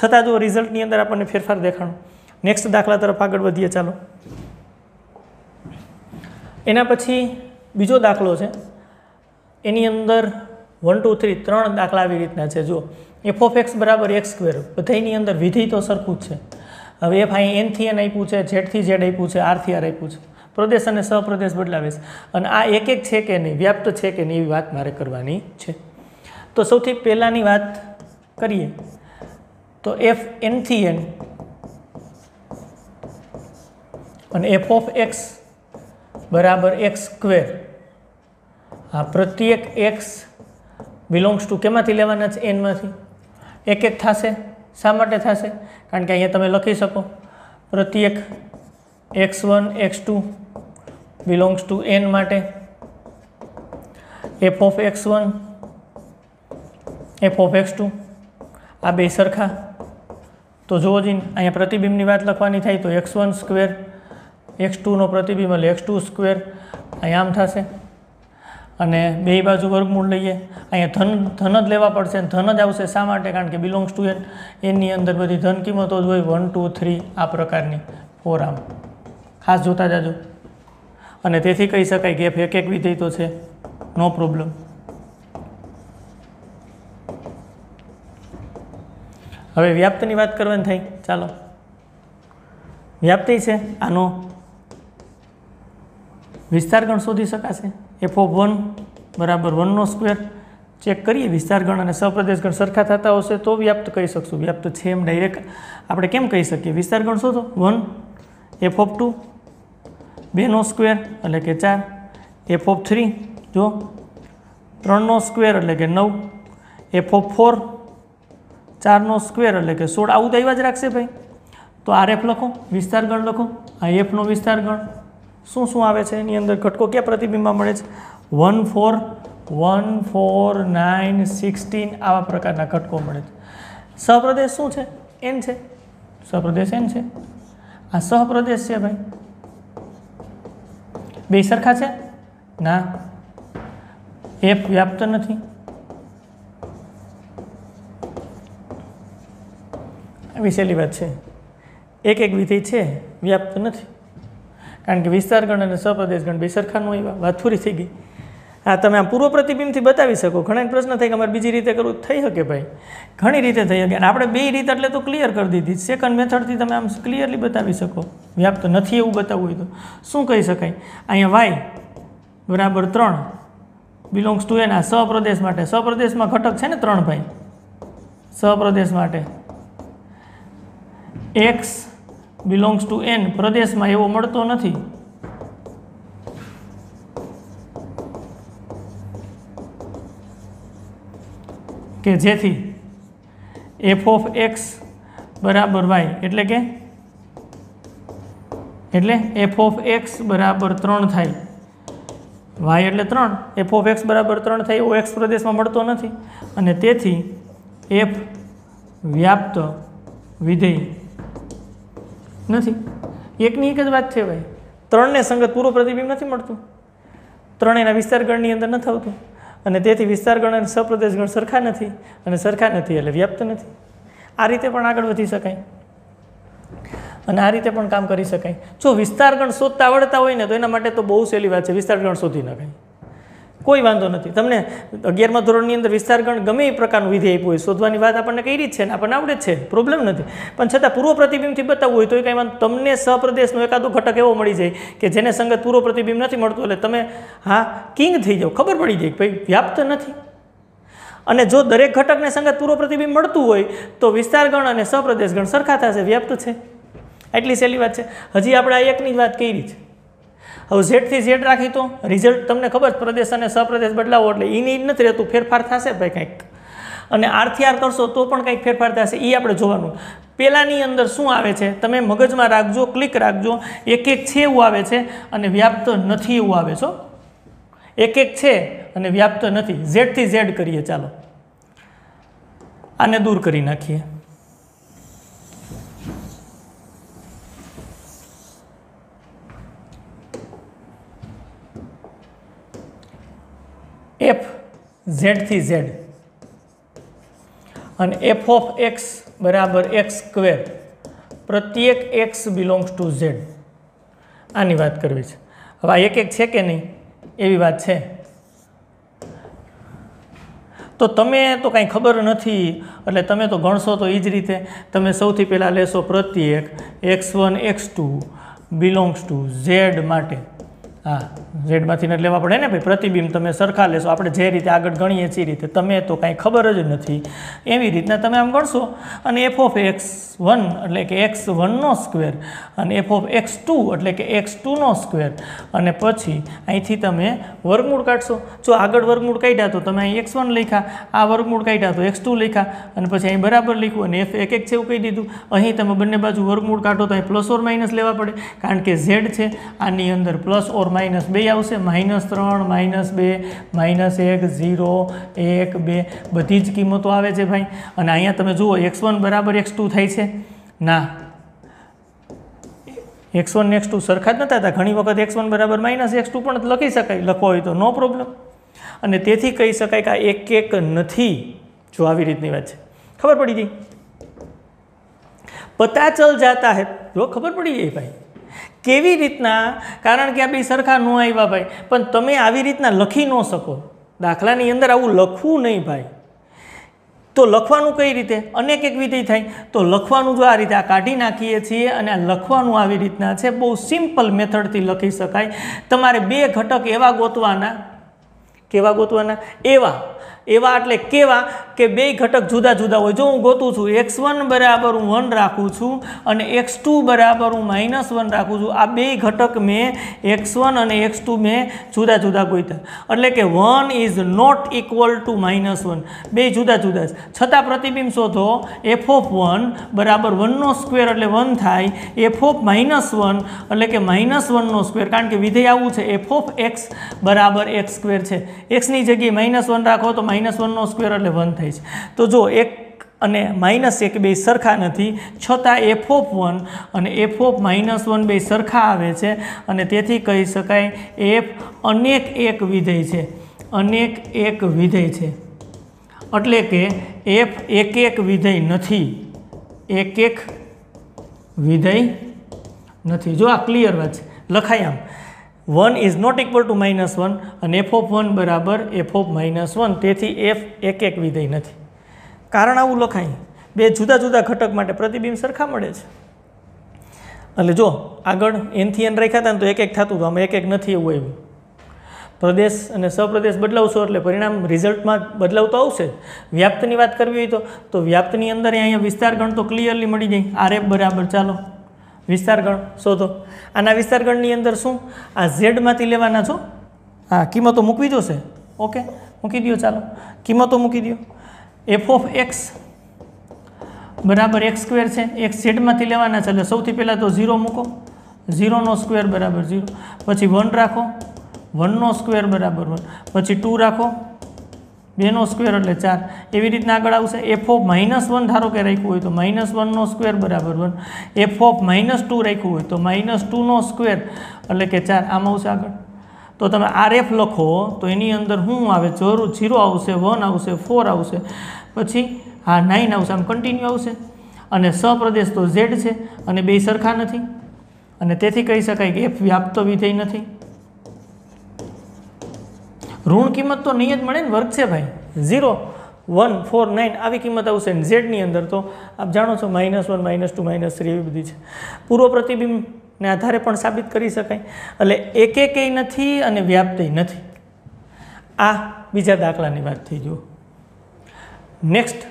छतां जो रिजल्टनी अंदर आपणे फेरफार देखाणो। नेक्स्ट दाखला तरफ आगळ वधीए चालो। एना पछी बीजो दाखलो छे एनी अंदर वन टू थ्री त्रण दाखला आ रीतना है जो एफ ऑफ एक्स बराबर एक्स स्क्वेर बधाई अंदर विधि तो सरखूज है हम एफ आई एन थी एन आप्यू है जेड थी जेड आप्यू है आर थी आर आप्यू है प्रदेश और सप्रदेश बदलावे और आ एक एक है कि नहीं व्याप्त है कि नहीं बात मारे करवानी है। तो सौथी पहलानी बात करिए तो एफ एन थी एन और एफ ऑफ एक्स बराबर एक्स स्क्वेर आ प्रत्येक एक्स बिलोंग्स टू केमांथी लेवाना छे एन मांथी एक एक थाशे शा माटे थाशे कारण के अहींया तमे लखी शको प्रत्येक x one x two belongs to N माटे F of x one F of x two आ बे सरखा तो जो जी अहीं प्रतिबिंबनी वात लखवानी थाय तो x one square x two नो प्रतिबिंब एटले एक्स टू स्क्वेर अहीं आम थशे अने बेय बाजू वर्गमूल लईए अहीं धन धन ज लेवा पड़शे धन ज आवशे शा माटे कारण के बिलोंग्स टू एन एननी अंदर बधी धन किंमतो ज होय वन टू थ्री आ प्रकारनी फोर आम खास जोता जाजो अने तेथी कही शकाय के एफ एक एक विधेय तो छे नो प्रॉब्लम। हवे व्याप्तनी वात करवानी थाय चालो व्याप्ति छे आनो विस्तार गण शोधी शकाशे एफ ऑफ वन बराबर वन नो स्क्वेर चेक करिए विस्तार गण अने सप्रदेश गण सरखा थता होशे तो व्याप्त कही शकशुं व्याप्त छे एम डायरेक्ट आपणे केम कही शकीए विस्तार गण शोधो वन एफ ऑफ टू बे नो स्क्वेर एटले के चार एफ ऑफ थ्री जो त्रण नो स्क्वेर एटले के नौ एफ ऑफ फोर चार नो स्क्वेर एटले के सोळ आवुं देवा ज राखशे भाई तो आर एफ लखो विस्तार गण लखो आ एफ नो विस्तार गण शू शू आवे छे एनी अंदर घटको क्या प्रतिबिंब में मळे छे one four one four nine sixteen आवा प्रकारना घटको मळे छे सहप्रदेश शू छे एन छे सहप्रदेश एन छे आ सहप्रदेश छे भाई बे सरखा छे ना एफ व्याप्त नथी विशेली बात छे एक एक विधेय छे व्याप्त नथी कारण के विस्तार गण अने सप्रदेश गण बे सरखा नो आव्या वात पूरी थई गई। आ तमे आ पूर्व प्रतिबिंबथी बतावी शको घणाने प्रश्न थाय के अमारे बीजी रीते करवुं थई शके भाई घणी रीते थई शके अने आपणे बे रीत एटले तो क्लियर करी दीधी सेकंड मेथडथी तमे आम क्लियरली बतावी शको व्याप्त नथी एवुं बतावुं होय तो शुं कही शकाय अहींया वाय बराबर त्रण बिलोंग्स टू एन आ सप्रदेश माटे सप्रदेशमां घटक छे ने त्रण भाई सप्रदेश माटे एक्स बिलोंग्स टू एन प्रदेशमां एवो मळतो नथी के जेथी एफ ऑफ एक्स बराबर वाय एटले के एटले एफ ऑफ एक्स बराबर त्रण थाय वाय एटले त्रण एफ ऑफ एक्स बराबर त्रण थाय एवो एक्स प्रदेशमां मळतो नथी अने तेथी एफ व्याप्त विधेय नथी एकनी एक ज वात छे भाई त्रण ने संगत पूरो प्रतिबिंब नथी मळतुं त्रण एना विस्तार गणनी अंदर नथी आवतुं अने तेथी विस्तार गण अने सप्रदेश गण सरखा नथी अने सरखा नथी एटले व्याप्त नथी आ रीते पण आगळ वधी शकाय अने आ रीते पण काम करी शकाय जो विस्तार गण शोधता आवडता होय ने तो एना माटे तो बहु सहेली वात छे विस्तार गण शोधी नखाय कोई वांधो नथी तमने अगियारमां धोरणनी अंदर विस्तार गण गमे ए प्रकारनुं विधेय आप्युं होय शोधवानी वात आपणने कई रीत छे ने आपणने आवडे छे प्रोब्लेम नथी पण छतां पूर्व प्रतिबिंबथी बतावुं होय तो कांई वांधो तमने सप्रदेशनो एकादो घटक एवो मळी जाय के जेने संगत पूर्व प्रतिबिंब नथी मळतो एटले तमे हा किंग थई जाओ खबर पड़ी जाए कि भाई व्याप्त नथी अने जो दरेक घटकने संगत पूर्व प्रतिबिंब मळतुं होय तो विस्तार गण अने सप्रदेश गण सरखा थशे व्याप्त छे आटली सहेली वात छे हजी आपणे आ एकनी ज वात करी छे हवे जेड थी जेड राखी तो रिजल्ट तमने खबर प्रदेश अने सप्रदेश बदलावो एटले ईनी ईज नथी रहेतुं फेरफार थशे भाई कंईक अने आर थी आर करशो तो पण कंईक फेरफार थशे ई आपणे जोवानुं पेलानी अंदर शुं आवे छे तमे मगजमां राखजो क्लिक राखजो एक एक छे एवुं आवे छे अने व्याप्त नथी एवुं आवे छो एक एक छे अने व्याप्त नथी जेड थी जेड करीए चालो आने दूर करी नाखीए एफ जेड थी जेड अने एफ ऑफ एक्स बराबर एक्स स्क्वेर प्रत्येक एक्स बिलोंग्स टू जेड आनी वात करवी छे। हवे आ एक एक छे के नहीं एवी वात छे तो तमे तो कांई खबर नथी एटले तमे तो गणशो तो ई ज रीते तमे सौथी पहेला लेशो प्रत्येक x one x two belongs to Z माटे हाँ जेड में थी लेवा पड़े ने भाई प्रतिबिंब तमे सरखा लेशो आपणे जे रीते आगळ गणीए छीए रीते तमे तो कांई खबर ज नथी एवी रीतना तमे आम गणशो अने एफ ऑफ एक्स वन एटले के एक्स वन नो स्क्वेर अने एफ ऑफ एक्स टू एटले के एक्स टू नो स्क्वेर अने पछी अहींथी तमे वर्गमूळ काढशो। जो आगळ वर्गमूळ काढ्या तो तमे अहीं एक्स वन लख्या आ वर्गमूळ काढ्या तो एक्स टू लख्या अने पछी अहीं बराबर लख्युं अने एफ एक एक छे एवुं कही दीधुं। अहीं तमे बंने बाजू वर्गमूळ काढो तो अहीं प्लस ओर माइनस लेवा पड़े कारण के जेड छे आनी अंदर प्लस ओर माइनस बे आवशे माइनस त्रण माइनस बे माइनस एक जीरो एक बे बधी ज किंमतो आवे छे भाई। अने अहींया तमे जुओ एक्स वन बराबर एक्स टू थाय छे ना एक्स वन एक्स टू सरखा ज नता हता घणी वखत एक्स वन बराबर माइनस एक्स टू पण लखी शकाय लखो होय तो नो प्रोब्लम। अने तेथी कही शकाय के आ एक एक नथी। जो आवी रीतनी वात छे खबर पड़ी गई पता चल जाता है जो खबर पड़ी गई भाई केवी रीतना कारण के आ बे सरखा न आव्या भाई पण तमे आवी रीतना लखी न सको दाखलानी अंदर आवुं लखवुं नहीं भाई तो लखवानुं कई रीते अनेक एक विधेय थाय तो लखवानुं जो आ रीते आ काढी नाखीए छीए अने लखवानुं आवी रीतना छे बहु सिम्पल मेथड थी लखी शकाय। तमारे बे घटक एवा गोतवाना केवा गोतवाना एवा एवा एटले केवा के बेय घटक जुदा जुदा होय। जो हूँ गोतू छूँ एक्स वन बराबर हूँ वन राखूँ छूँ अने एक्स टू बराबर हूँ माइनस वन राखूँ छूँ आ बेय घटक में एक्स वन अने एक्स टू में जुदा जुदा गोत्या एटले के one is not equal to minus one बेय जुदा जुदा छतां प्रतिबिंब शोधो एफ ऑफ वन बराबर वन नो स्क्वेर एटले वन थाय एफ ऑफ माइनस वन एटले के माइनस वन नो स्क्वेर कारण के विधेय आवुं छे एफ ऑफ एक्स बराबर एक्स स्क्वेर छे एक्सनी जग्याए माइनस वन राखो तो माइनस वन नो स्क्वेर एटले वन थाय छे। तो जो एक अने माइनस एक बे सरखा नहीं छतां एफ ऑफ वन अने एफ ऑफ माइनस वन बे सरखा आवे छे अने तेथी कही शकाय एफ अनेक एक विधेय छे अनेक एक विधेय छे एटले के एफ एक एक विधेय नथी एक एक विधेय नथी। जो आ क्लियर वात छे लखाय आम one is not equal to minus one अने एफ ऑफ वन बराबर एफ ऑफ माइनस वन तेथी एफ एक एक विधेय नथी कारण आवुं लखाय बे जुदा जुदा घटक माटे प्रतिबिंब सरखा मळे छे। एटले जो आगळ एन थी एन राख्या हता तो एक एक थतुं आम एक एक नथी एवुं आव्युं प्रदेश अने सप्रदेश बदलावशो एटले परिणाम रिजल्टमां बदलाव तो आवशे। व्याप्तनी वात करवी होय तो व्याप्तनी अंदर अहींया विस्तारगण तो क्लियरली मळी जाय आर एफ बराबर चालो विस्तारगण शोधो। आना विस्तारगणनी अंदर शुं आ झेडमांथी लेवाना छो आ किंमतो मूकवी जोशे ओके मूकी दियो चालो किंमतो मूकी दियो एफ ऑफ एक्स बराबर एक्स स्क्वेर है एक्स झेडमांथी लेवाना छे एटले सौथी पहेला तो जीरो मूको जीरो नो स्क्वेर बराबर जीरो पछी वन राखो वन नो स्क्वेर बराबर वन पछी टू राखो बे नो स्क्वेर एटले चार एवी रीतना आगळ आवशे। एफ ऑफ माइनस वन धारो के राख्युं होय तो माइनस वन नो स्क्वेर बराबर one F of minus two राख्युं होय तो माइनस टू नो स्क्वेर एटले के चार आम आवशे। आगळ तो तमे आर एफ लखो तो एनी अंदर शुं आवे जरूर जीरो आवशे वन आवशे फोर आवशे पछी आ नाइन आवशे आम कंटीन्यू आवशे। अने सप्रदेश तो झेड छे अने बेय सरखा नथी अने तेथी कही शकाय के एफ व्याप्त विधेय नथी। ऋण किंमत तो नहीं ज मळे ने वर्ग छे भाई जीरो वन फोर नाइन आवी किंमत आवशे ने झेडनी अंदर तो आप जाणो छो minus one minus two minus three एवी बधी छे। पूर्व प्रतिबिंब ने आधारे पण साबित करी शकाय एटले एक एकेय नथी अने व्याप्तय नथी। आ बीजा दाखलानी वात थई। जो नेक्स्ट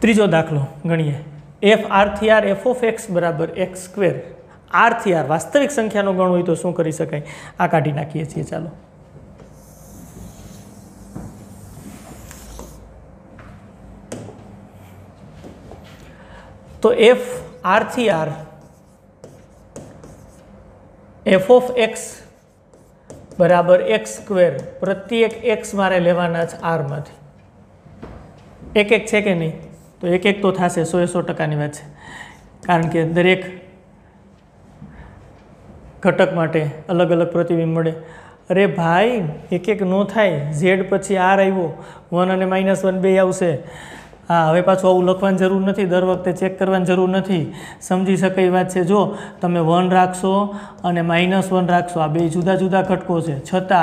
त्रीजो दाखलो गणीए एफ आर थी आर एफ ऑफ एक्स बराबर एक्स स्क्वेर आर थी आर वास्तविक संख्यानो गण होय तो शुं करी शकाय आ काढी नाखीए छीए चालो। तो एफ आर थी आर एफ ऑफ एक्स बराबर एक्स स्क्वेर प्रत्येक एक्स मारे लेवाना छे आर मांथी एक एक छे के नहीं तो एक एक तो थाशे सौ सौ टकानी वात छे कारण के दरेक घटक माटे अलग अलग प्रतिबिंब मळे। अरे भाई एक एक नो थाय झेड पछी आर आव्यो वन अने माइनस वन बे आवशे। हाँ हवे पाछुं आवुं लखवानी जरूर नहीं दर वखते चेक करवानी जरूर नहीं समझी शकाय वात छे। जो तमे वन राखशो अने माइनस वन राखशो आ बे जुदा जुदा घटको छे छतां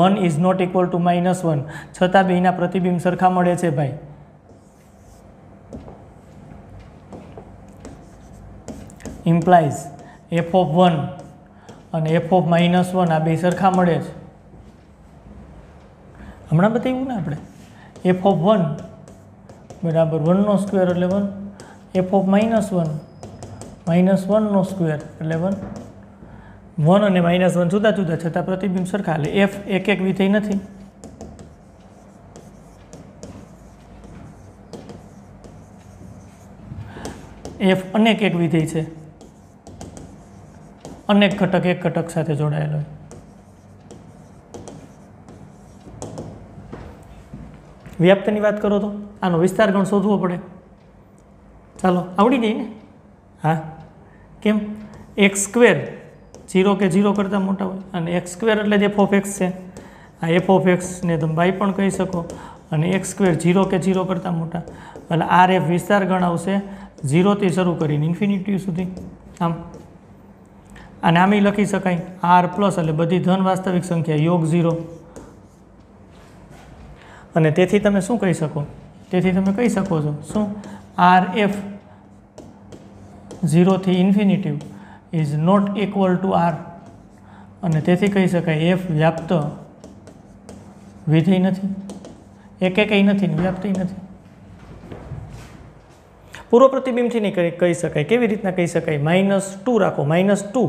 one is not equal to minus one छतां बेना प्रतिबिंब सरखा मळे छे भाई। इम्प्लाइज एफ ऑफ वन અને એફ ઓફ માઇનસ વન આ બે સરખા મળે છે. હમણાં બતાવ્યું ને આપણે એફ ઓફ વન બરાબર વનનો સ્ક્વેર એટલે one, F of minus one minus વનનો સ્ક્વેર એટલે વન. વન અને માઇનસ વન જુદા જુદા છતાં પ્રતિબિંબ સરખા, એટલે એફ એક એક વિધેય નથી. એફ અનેક એક વિધેય છે, અનેક ઘટક એક ઘટક સાથે જોડાયેલો હોય. વ્યાપ્તની વાત કરો તો આનો વિસ્તાર ગણ શોધવો પડે. ચાલો આવડી જાય ને? હા, કેમ? એક્સ સ્ક્વેર ઝીરો કે ઝીરો કરતાં મોટા હોય અને એક્સ સ્ક્વેર એટલે જે એફ ઓફ એક્સ છે, આ એફ ઓફ એક્સને તમે વાય પણ કહી શકો અને એક્સ સ્ક્વેર ઝીરો કે ઝીરો કરતાં મોટા એટલે આર એફ વિસ્તાર ગણાવશે ઝીરોથી શરૂ કરીને ઇન્ફિનિટી સુધી. આમ અને આમ લખી શકાય આર પ્લસ એટલે બધી ધન વાસ્તવિક સંખ્યા યોગ ઝીરો. અને તેથી તમે શું કહી શકો? તેથી તમે કહી શકો છો શું આર એફ ઝીરોથી infinitive is not equal to R. અને તેથી કહી શકાય એફ વ્યાપ્ત વિધેય નથી, એક એક નથી ને વ્યાપ્ત નથી. પૂર્વ પ્રતિબિંબથી નહીં કહી શકાય. કેવી રીતના કહી શકાય? માઇનસ ટુ રાખો, માઇનસ ટુ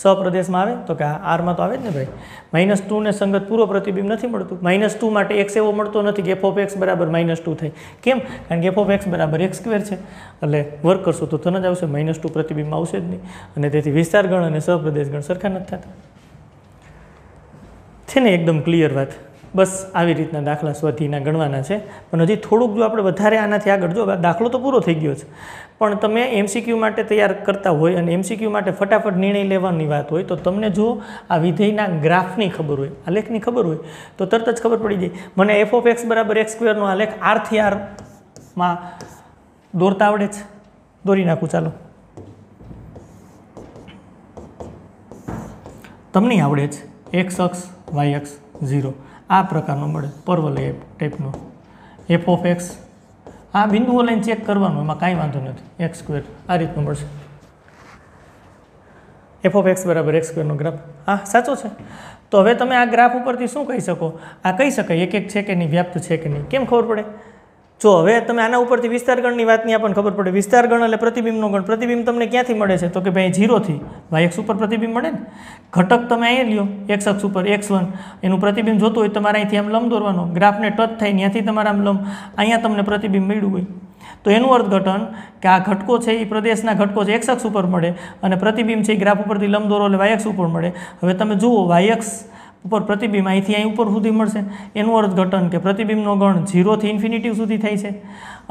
સપ્રદેશમાં આવે તો કે આરમાં તો આવે જ ને ભાઈ. માઇનસ ટુને સંગત પૂર્વ પ્રતિબિંબ નથી મળતું. માઇનસ ટુ માટે એક્સ એવો મળતો નથી કે એફ ઓફ એક્સ બરાબર માઇનસ ટુ થાય. કેમ? કારણ કે એફ ઓફ એક્સ બરાબર એક્સ સ્ક્વેર છે, એટલે વર્ક કરશો તો ધન જ આવશે, માઇનસ ટુ પ્રતિબિંબ આવશે જ નહીં. અને તેથી વિસ્તાર ગણ અને સપ્રદેશ ગણ સરખા નથી થતા. છે ને એકદમ ક્લિયર વાત? બસ આવી રીતના દાખલા સ્વાધ્યાયના ગણવાના છે. પણ હજી થોડુંક જો આપણે વધારે આનાથી આગળ, જો દાખલો તો પૂરો થઈ ગયો છે, પણ તમે એમસીક્યુ માટે તૈયાર કરતા હોય અને એમસીક્યુ માટે ફટાફટ નિર્ણય લેવાની વાત હોય તો તમને જો આ વિધેયના ગ્રાફની ખબર હોય, આલેખની ખબર હોય તો તરત જ ખબર પડી જાય મને એફ ઓફ એક્સ બરાબર એક્સ સ્ક્વેરનો આલેખ આરથી આરમાં દોરતા આવડે છે. દોરી નાખું, ચાલો. તમને આવડે છે એક્સ અક્ષ વાય અક્ષ ઝીરો આ પ્રકારનો મળે પરવલય ટાઈપનો એફ ઓફ એક્સ. આ બિંદુઓ લઈને ચેક કરવાનું, એમાં કાંઈ વાંધો નથી. એક્સ સ્ક્વેર આ રીતનું મળશે. એફ ઓફ એક્સ બરાબર એક્સ સ્ક્વેરનો ગ્રાફ આ સાચો છે. તો હવે તમે આ ગ્રાફ ઉપરથી શું કહી શકો? આ કહી શકાય એક એક છે કે નહીં, વ્યાપ્ત છે કે નહીં. કેમ ખબર પડે? જો હવે તમે આના ઉપરથી વિસ્તારગણની વાતની આપણને ખબર પડે. વિસ્તારગણ એટલે પ્રતિબિંબનો ગણ. પ્રતિબિંબ તમને ક્યાંથી મળે છે? તો કે ભાઈ ઝીરોથી વાય એક્સ ઉપર પ્રતિબિંબ મળે ને. ઘટક તમે અહીં લ્યો એક્સ અક્ષ ઉપર એક્સ વન, એનું પ્રતિબિંબ જોતું હોય તમારે અહીંથી આમ લંબ દોરવાનો, ગ્રાફને ટચ થાય ત્યાંથી તમારે આમ લંબ. અહીંયા તમને પ્રતિબિંબ મળ્યું હોય તો એનું અર્થઘટન કે આ ઘટકો છે એ પ્રદેશના ઘટકો છે એક્સ અક્ષ ઉપર મળે અને પ્રતિબિંબ છે એ ગ્રાફ ઉપરથી લંબ દોરો એટલે વાય એક્સ ઉપર મળે. હવે તમે જુઓ વાય એક્સ ઉપર પ્રતિબિંબ અહીંથી અહીં ઉપર સુધી મળશે. એનું અર્થઘટન કે પ્રતિબિંબનો ગણ ઝીરોથી ઇન્ફિનિટી સુધી થાય છે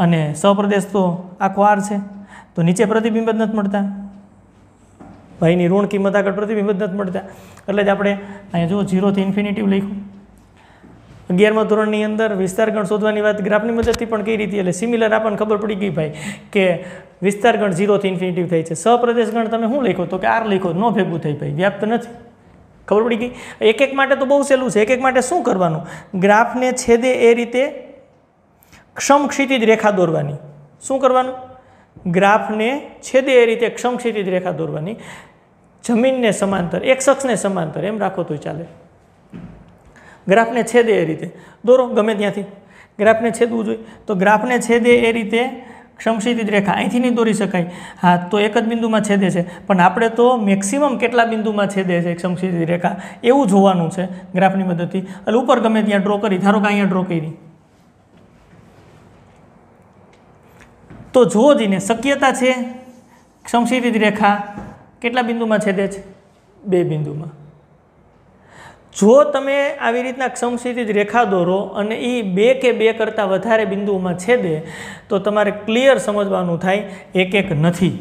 અને સપ્રદેશ તો આખો આર છે. તો નીચે પ્રતિબિંબ જ નથી મળતા, ભાઈની ઋણ કિંમત આગળ પ્રતિબિંબ જ નથી મળતા. એટલે જ આપણે અહીંયા જો ઝીરોથી ઇન્ફિનિટી લખ્યું. અગિયારમા ધોરણની અંદર વિસ્તારગણ શોધવાની વાત ગ્રાફની મદદથી પણ કઈ રીતે, એટલે સિમિલર આપણને ખબર પડી ગઈ ભાઈ કે વિસ્તારગણ ઝીરોથી ઇન્ફિનિટી થાય છે. સપ્રદેશ ગણ તમે શું લખો? તો કે આર લખો, ન ભેગું થઈ ભાઈ, વ્યાપ્ત નથી. ખબર પડી ગઈ? એક એક માટે તો બહુ સહેલું છે. એક એક માટે શું કરવાનું? ગ્રાફને છેદે એ રીતે ક્ષમ ક્ષિતિજ રેખા દોરવાની. શું કરવાનું? ગ્રાફને છેદે એ રીતે ક્ષમ ક્ષિતિજ રેખા દોરવાની, જમીનને સમાંતર, એક શખ્સને સમાંતર એમ રાખો તો ચાલે. ગ્રાફને છેદે એ રીતે દોરો, ગમે ત્યાંથી ગ્રાફને છેદવું જોઈએ. તો ગ્રાફને છેદે એ રીતે ક્ષમક્ષિતિજ રેખા અહીંથી નહીં દોરી શકાય. હા, તો એક જ બિંદુમાં છેદે છે, પણ આપણે તો મેક્સિમમ કેટલા બિંદુમાં છેદે છે ક્ષમક્ષિતિજ રેખા એવું જોવાનું છે ગ્રાફની મદદથી. એટલે ઉપર ગમે ત્યાં ડ્રો કરી, ધારો કે અહીંયા ડ્રો કરી, તો જુઓ જઈને શક્યતા છે ક્ષમક્ષિતિજ રેખા કેટલા બિંદુમાં છેદે છે? બે બિંદુમાં. જો તમે આવી રીતના ક્ષમક્ષિતિજ રેખા દોરો અને એ બે કે બે કરતાં વધારે બિંદુઓમાં છેદે તો તમારે ક્લિયર સમજવાનું થાય એક એક નથી.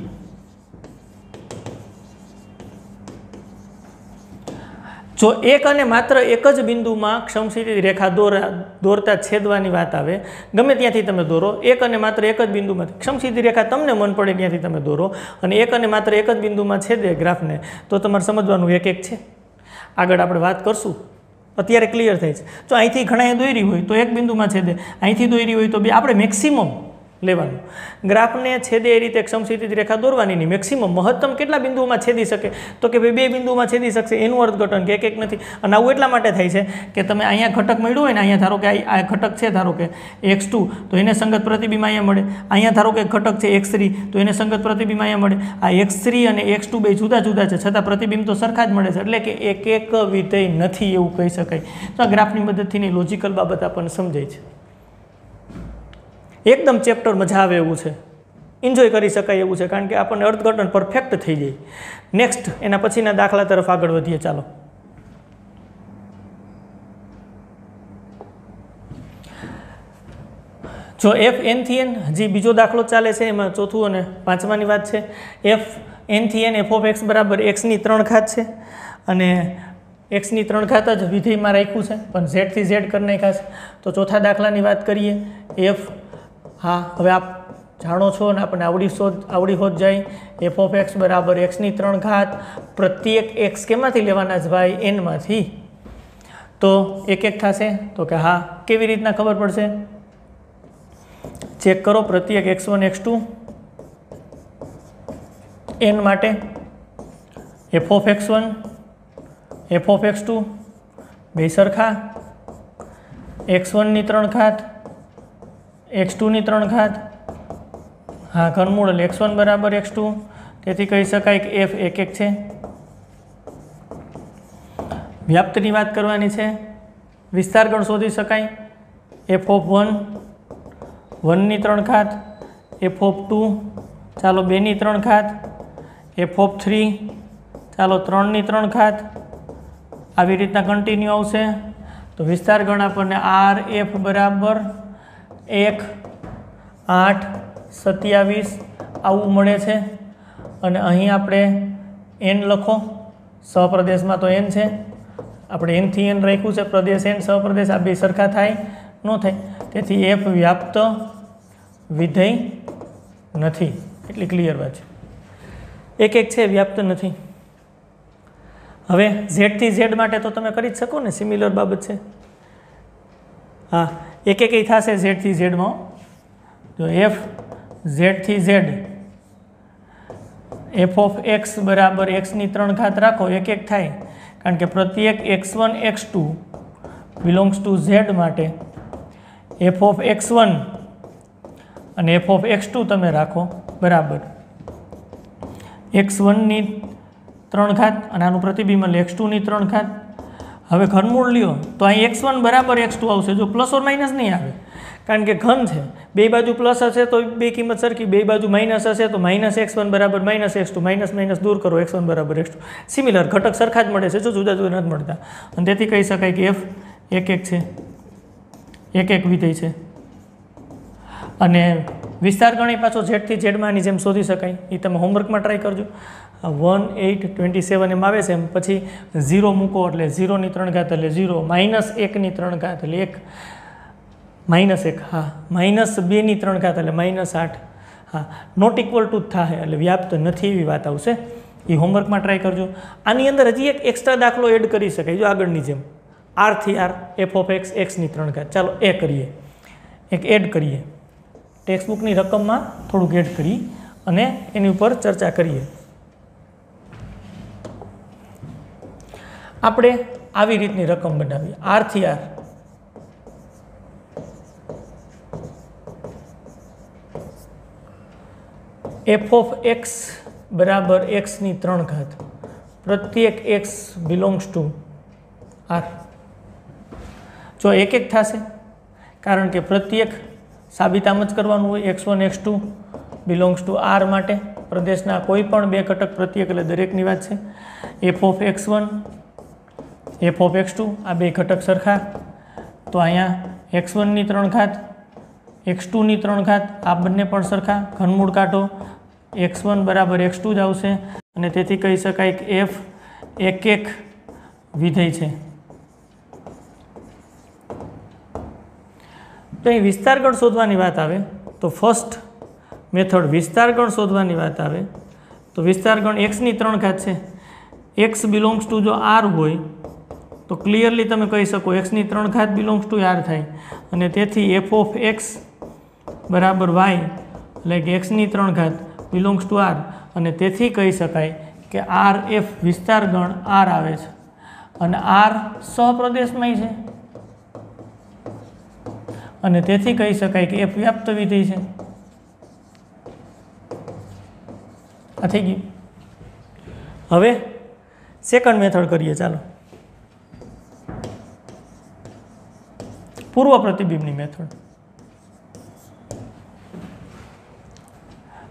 જો એક અને માત્ર એક જ બિંદુમાં ક્ષમક્ષિતિજ રેખા દોરા દોરતા છેદવાની વાત આવે, ગમે ત્યાંથી તમે દોરો, એક અને માત્ર એક જ બિંદુમાં ક્ષમક્ષિતિજ રેખા તમને મન પડે ત્યાંથી તમે દોરો અને એક અને માત્ર એક જ બિંદુમાં છેદે ગ્રાફને, તો તમારે સમજવાનું એક એક છે. આગળ આપણે વાત કરશું. અત્યારે ક્લિયર થાય છે. જો અહીંથી ઘણાએ દોરી હોય તો એક બિંદુમાં છેદે, અહીંથી દોરી હોય તો બે. આપણે મેક્સિમમ लेवानुं। ग्राफने छेदे ए रीते समक्षितिज रेखा दौरवानी नी मेक्सिमम महत्तम केटला बिंदुओं छेदी सके तो कि भाई बे बिंदुओं छेदी सकशे एनुं अर्थघटन के एक एक नथी। अने आवुं एटला माटे थाय छे के तमे अहींया घटक मळ्यो होय ने अहींया धारो के आ घटक छे धारो के एक्स टू तो एने संगत प्रतिबिंब अहींया मळे, अहींया धारो के घटक छे एक्स थ्री तो एने संगत प्रतिबिंब अहींया मळे। आ एक्स थ्री अने एक्स टू बे जुदा जुदा छे छतां प्रतिबिंब तो सरखा ज मळे छे एटले के एक एक विधेय नथी एवुं कही शकाय। तो आ ग्राफनी मददथी लॉजिकल बाबत आपणे समजाय छे। एकदम चेप्टर मजा आवे एवुं छे, एन्जॉय करी शकाय एवुं छे कारण के आपणे अर्थघटन परफेक्ट थई जाय। नेक्स्ट एना पछीना दाखला तरफ आगळ वधीए। चालो जो एफ एन थी एन जी बीजो दाखलो चाले छे एमां चौथुं अने पांचमानी वात छे। एफ एन थी एन एफ ऑफ एक्स बराबर एक्स नी त्रण घात छे अने एक्स नी त्रण घात ज विधेय में राख्युं छे पण z थी z कर नाख्या। तो चौथा दाखलानी वात करीए। एफ हाँ हवे आप जाणो छो ने आपणे आवडी शोध आवडी होत जाय। एफ ऑफ एक्स बराबर एक्स नी त्रण घात प्रत्येक एक्स केमांथी लेवाना छे भाई एन मांथी तो एक एक थशे। तो के हाँ केवी रीतना खबर पड़शे चेक करो प्रत्येक x one x two N माटे F of x one F of x two बे सरखा एक्स वन नी त्रण घात एक्स टू नी त्रण घात हाँ घनमूल एक्स वन बराबर एक्स टू तेथी कही शकाय के एफ एक एक छे। व्याप्तनी वात करवानी छे, विस्तारगण शोधी शकाय। एफ ऑफ वन वन नी त्रण घात एफ ऑफ टू चालो बे नी त्रण घात एफ ऑफ थ्री चालो त्रण नी त्रण घात આવી રીતના કન્ટિન્યુ આવશે। તો વિસ્તારગણ આપણને આર એફ બરાબર એક આઠ સત્યાવીસ આવું મળે છે અને અહીં આપણે એન લખો સહપ્રદેશમાં તો એન છે આપણે એનથી એન રાખ્યું છે પ્રદેશ એન સહપ્રદેશ આ બે સરખા થાય ન થાય તેથી એફ વ્યાપ્ત વિધેય નથી એટલી ક્લિયર વાત છે। એક એક છે વ્યાપ્ત નથી। हवे z थी z माटे तो तमे करी ज शको ने सिमिलर बाबत छे। हाँ एक एक थशे z थी z मां तो f z थी z f ऑफ x बराबर x नी त्रण घात राखो एक एक थाय कारण के प्रत्येक x one x two belongs to z माटे f ऑफ एक्स वन अने f ऑफ एक्स टू तमे राखो बराबर एक्स वन नी त्रण घात अने आनुं प्रतिबिंब ले एक्स टू नी त्रण घात। हवे घनमूल लियो तो अहीं एक्स वन बराबर एक्स टू आवशे जो प्लस और माइनस नहीं आवे कारण के घन छे बे बाजू प्लस हशे तो बे किंमत सरखी बे बाजू माइनस हशे तो माइनस एक्स वन बराबर minus x two minus minus दूर करो एक्स वन बराबर एक्स टू सिमिलर घटक सरखा ज मळे छे जो जुदा जुदा नथी मळता अने तेथी कही शकाय के एफ एक एक छे एक एक विधेय छे। अने विस्तार गणी पाछो z थी z मां आनी जेम शोधी शकाय ए तमे होमवर्क मां ट्राय करजो। One eight twenty seven M I M पछी जीरो मूको एटले जीरो नी त्रण घात एटले जीरो माइनस एक नी त्रण घात एटले एक माइनस एक हाँ माइनस बे नी त्रण घात एटले माइनस आठ हाँ नॉट इक्वल टू थाय एटले व्याप्त नथी एवी वात आवशे। ए होमवर्क में ट्राय करजो। आनी अंदर हजी एक एक्स्ट्रा दाखलो एड करी शकाय जो आगळनी जेम आर थी R F of x x नी त्रण घात चालो ए करीए एक एड करीए टेक्स्टबुक नी रकम में थोड़ुंक एड करी अने एनी उपर चर्चा करीए। आपणे आवी रीतनी रकम बनावी आर थी आर एफ ऑफ एक्स बराबर एक्स नी त्रण घात प्रत्येक एक्स बिलोंग्स टू आर जो एक एक थशे कारण के प्रत्येक साबित आम ज करवानुं होय x one x two belongs to R माटे प्रदेशना कोईपण बे घटक प्रत्येक एटले दरेकनी वात छे। F of x one F of x two आ बे घटक सरखा तो अहींया एक्स वन नी त्रण घात एक्स टू नी त्रण घात आ बंने पण सरखा घनमूळ काढो एक्स वन बराबर एक्स टू ज आवशे अने तेथी कही शकाय के एफ एक एक विधेय छे। तो अहीं विस्तारगण शोधवानी वात आवे तो फर्स्ट मेथड विस्तारगण शोधवानी वात आवे तो विस्तारगण एक्स नी त्रण घात छे एक्स बिलोंग्स टू जो आर होय तो क्लियरली तमे कही सको एक्स नी त्रण घात बिलोंग्स टू आर थाय अने तेथी एफ ऑफ एक्स बराबर वाय एट के एक्सनी त्रण घात बिलोंग्स टू आर अने तेथी कही शकाय के आर एफ विस्तार गण आर आवे छे अने आर सहप्रदेशमां छे अने तेथी कही शकाय के एफ व्याप्त विधेय छे। आ थई गयुं। हवे सेकंड मेथड करीए। चालो पूर्व प्रतिबिंबनी मेथड।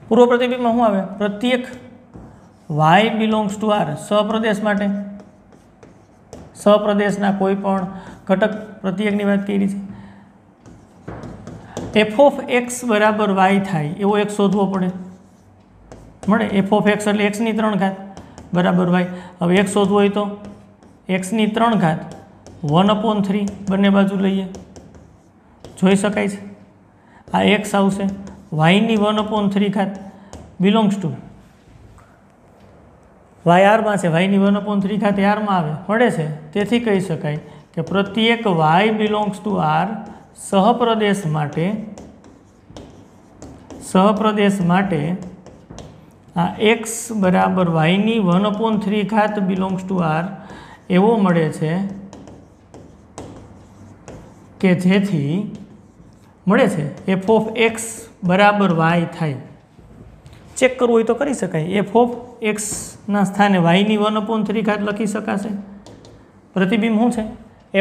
पूर्व प्रतिबिंब में शू आवे प्रत्येक वाय बिलोंग्स टू आर सप्रदेश माटे सप्रदेशना कोईपण घटक प्रत्येकनी वात करी छे। एफ ऑफ एक्स बराबर वाय थाय एवो एक शोधवो पड़े मळे। एफ ऑफ एक्स एटले एक्सनी त्रण घात बराबर वाय। हवे एक शोधवो होय तो एक्सनी त्रण घात वन अपॉन थ्री बने बाजू लईए જોઈ શકાય છે। આ x આવશે y ની वन अपॉन थ्री घात बिलोंग्स टू y r માં છે y ની वन अपॉन थ्री घात r માં આવે પડે છે। તેથી કહી શકાય કે પ્રત્યેક y બિલોંગ્સ टू r સહપ્રદેશ માટે સહપ્રદેશ માટે આ x बराबर y ની वन अपॉन थ्री घात बिलोंग्स टू r એવો મળે છે કે જેથી मळे छे एफ ऑफ एक्स बराबर वाय थाय। चेक करवू होय तो करी शकाय। एफ ऑफ एक्स ना स्थाने वाय नी वन अपॉन थ्री घात लखी शकाशे। प्रतिबिंब शुं छे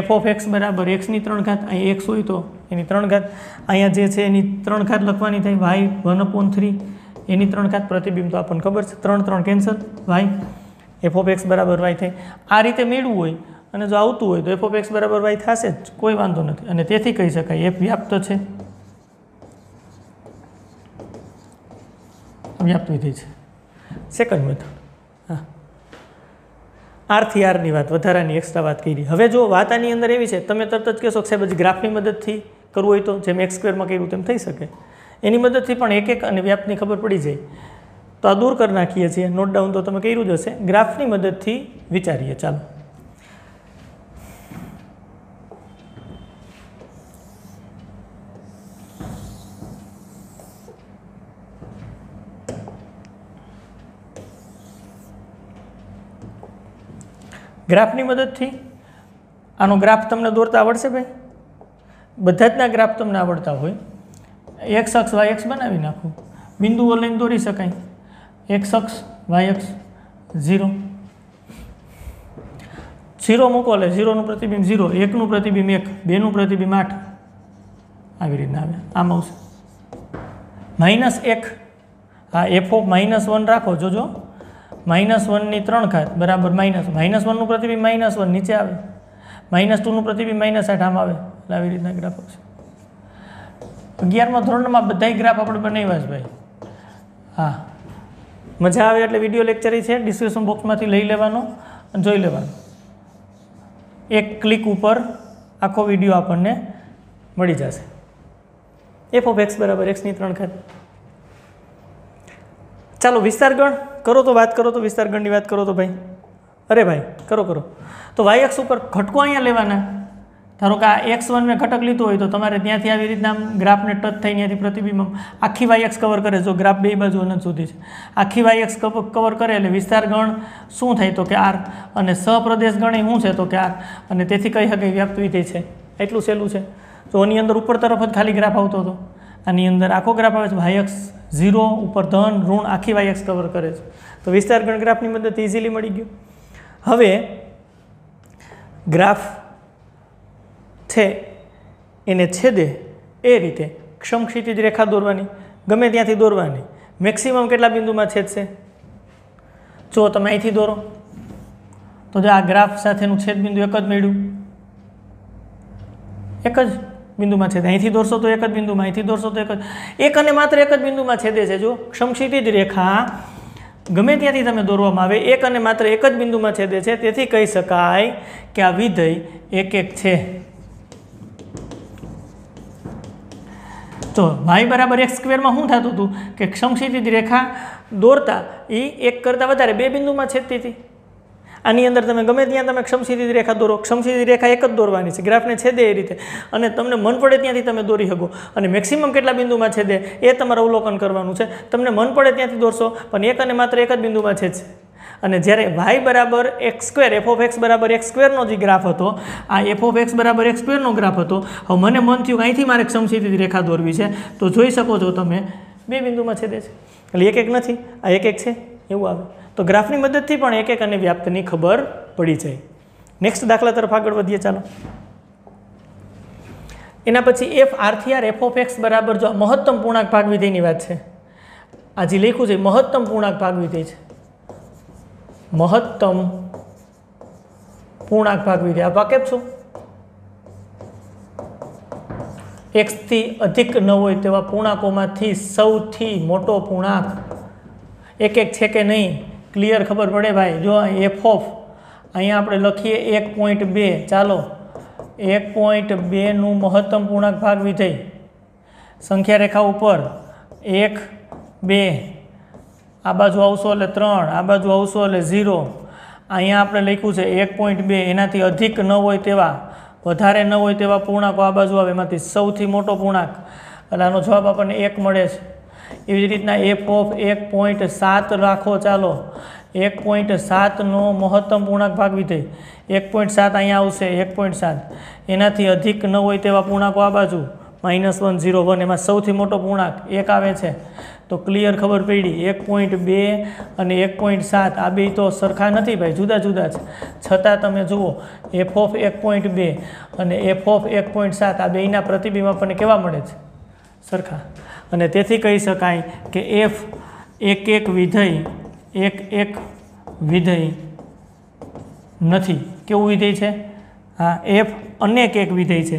एफ ऑफ एक्स बराबर एक्स नी त्रण घात अहीं एक्स होय तो एनी त्रण घात अहींया जे छे एनी त्रण घात लखवानी थाय वाय वन अपॉन थ्री एनी त्रण घात। प्रतिबिंब तो आपणने खबर छे त्रण त्रण cancel Y F of x बराबर वाय थाय। आ रीते मेळवू होय अने जो आवतुं होय तो एफ ऑफ एक्स बराबर वाय थशे ज कोई वांधो नथी अने तेथी कही शकाय एफ व्याप्त छे व्याप्त विधेय छे। Second method. हाँ आर थी आर नी वात वधारानी एक्स्ट्रा वात करी। हवे जो वात आनी अंदर एवी छे तमे तरत ज कहो साहेब जी ग्राफनी मददथी करवू होय तो जेम एक्स स्क्वेर मां कर्युं तेम थई शके। एनी मददथी पण एक एक अने व्याप्तनी खबर पड़ी जाय तो आ दूर करी नाखीए छीए। नोट डाउन तो तमे कर्युं ज हशे। ग्राफनी मददथी विचारीए। चालो ग्राफनी मददथी आनो ग्राफ तमने दौरता आवड़शे। भाई बधाजना ग्राफ तमने आवड़ता होय एक्स अक्ष वाय एक्स बनावी नाखो। बिंदुओ लईने दौरी शकाय। एक्स अक्ष वाय अक्ष जीरो जीरो मूको એટલે जीरोનું પ્રતિબિંબ जीरो એકનું પ્રતિબિંબ એક બેનું પ્રતિબિંબ आठ આવી રીતના આવે। આમ આવશે માઇનસ એક। આ એફ ઓફ માઇનસ વન રાખો। જોજો माइनस वन नी त्रण घात बराबर माइनस माइनस वन नु प्रतिबिंब माइनस वन नीचे आवे माइनस टू नु प्रतिबिंब माइनस आठ आम आवे एटले आवी रीतना ग्राफ आवशे। अगियारमा धोरणमां बधाय ग्राफ आपणे बनाव्या छे। भाई हाँ मजा आवे एटले विडियो लेक्चर ई छे। डिस्क्रिप्शन बॉक्समांथी लई लेवानो अने जोई लेवानो। एक क्लिक उपर आखो विडियो आपणने मळी जशे। एफ ऑफ एक्स बराबर एक्स नी त्रण घात। चालो विस्तार गण करो तो बात करो तो विस्तार गण की बात करो तो भाई अरे भाई करो करो तो वाय एक्स पर घटको अँ लेवाना। धारो कि आ एक्स वन में घटक लीधो हो तो तमारे त्यांथी आवी रीतना ग्राफ ने टच थई त्यांथी प्रतिबिंब आखी वाय एक्स कवर करे। जो ग्राफ बे बाजू अनंत सुधी छे आखी वाय एक्स कवर करे एटले विस्तार गण शू थाय तो कि आर अने सप्रदेश गण शू छे तो कि आर अने तेथी कही शकाय व्याप्त विधेय छे। एटलुं सहेलुं छे। तो आनी अंदर उपर तरफ ज खाली ग्राफ आवतो हतो। आनी अंदर आखो ग्राफ आवे छे। वाय एक्स जीरो ऊपर धन ऋण आखी वाय एक्स कवर करे। तो विस्तार गण ग्राफनी मदद इजीली मळी गयो। हवे ग्राफ छे एने छेदे ए रीते क्षमक्षितिज रेखा दौरवानी गमे त्यांथी दौरवानी। मेक्सिमम केटला बिंदुमां छेदशे जो तमे अहींथी दौरो तो जो आ ग्राफ साथेनुं छेद बिंदु एक ज मळ्युं। एक ज बिंदु में छेदे अहींथी दौरशो तो एक ज बिंदु में अहींथी दौरशो तो एक ज एक अने मात्र एक ज बिंदु में छेदे छे। जो क्षमक्षितिज रेखा गमे त्यांथी तमे दौरवामां आवे एक अने मात्र एक ज बिंदु में छेदे छे। तेथी कही शकाय के आ विधेय एक एक छे। तो y बराबर एक्स स्क्वेर में शुं थतुं हतुं के क्षमक्षितिज रेखा दौरता ई एक करता वधारे बे बिंदु में छेदती थी। आनी अंदर तमे गमे त्यां तमे क्षमसीधी रेखा दौरो, क्षमसीधी रेखा एक ज दौरवानी छे ग्राफने छेदे ए रीते अने तमने मन पड़े त्यांथी तमे दौरी शको अने मेक्सिमम केटला बिंदुमां छेदे ए तमारे अवलोकन करवानुं छे। तमने मन पड़े त्यांथी दौरशो पण एक अने मात्र एक ज बिंदुमां छेदशे। अने ज्यारे y बराबर x square F of x बराबर एक्स स्क्वेरनो जे ग्राफ हतो आ एफ ऑफ एक्स बराबर एक्स स्क्वेरनो ग्राफ हतो। हवे मने मन थयुं के अहींथी मारे क्षमसीधी रेखा दौरवी छे तो जोई शको छो तमे बे बिंदुमां छेदे छे एटले एक एक नथी आ एक एक छे एवुं आवे तो ग्राफनी मददथी पण एक एक अने व्याप्तनी खबर पड़ी जाए। नेक्स्ट दाखला तरफ आगळ वधीए चालो। एना पछी एफ आर थी आर एफ ऑफ एक्स बराबर जो महत्तम पूर्णांक भाग विधेयनी वात छे आज लख्यु छे महत्तम पूर्णांक भाग विधेय छे महत्तम पूर्णांक भाग विधेय आ वाकेफ छो एक्स थी अधिक न होय तेवा पूर्णांकोमांथी सौथी मोटो पूर्णांक एक एक है कि नहीं क्लियर खबर पड़े भाई। जो एफ ऑफ अहीं आपणे लखीए एक पॉइंट बे चालो एक पॉइंट बे नु महत्तम पूर्णांक भाग विधेय संख्या रेखा उपर एक बे आ बाजू आवशो एटले त्रण आ बाजू आवशो एटले जीरो अहीं आपणे लख्युं छे एक पॉइंट बे एनाथी अधिक न होय तेवा वधारे न होय तेवा पूर्णांको आ बाजू आवे एमांथी सौथी मोटो पूर्णांक एटले आनो जवाब आपणे एक मळे छे। एवी रीतना एफ ऑफ एक पॉइंट सात राखो चालो एक पॉइंट सात नो महत्तम पूर्णांक भाग विधेय एक पॉइंट सात अहीं आवशे एक पॉइंट सात एनाथी अधिक न होय तेवा पूर्णांको आ बाजू माइनस वन जीरो वन एमां सौथी मोटो पूर्णांक एक आवे छे तो क्लियर खबर पड़ी एक पॉइंट बे अने एक पॉइंट सात आ बे तो सरखा नथी भाई जुदा जुदा छे छतां तमे जुओ एफ ऑफ एक पॉइंट बे अने एफ ऑफ एक पॉइंट सात आ बेना प्रतिबिंब आपणे केवा मळे छे सरखा अने तेथी कही शकाय के एफ एक एक विधेय एक एक विधेय नथी केवुं विधेय छे हाँ एफ अनेक एक विधेय छे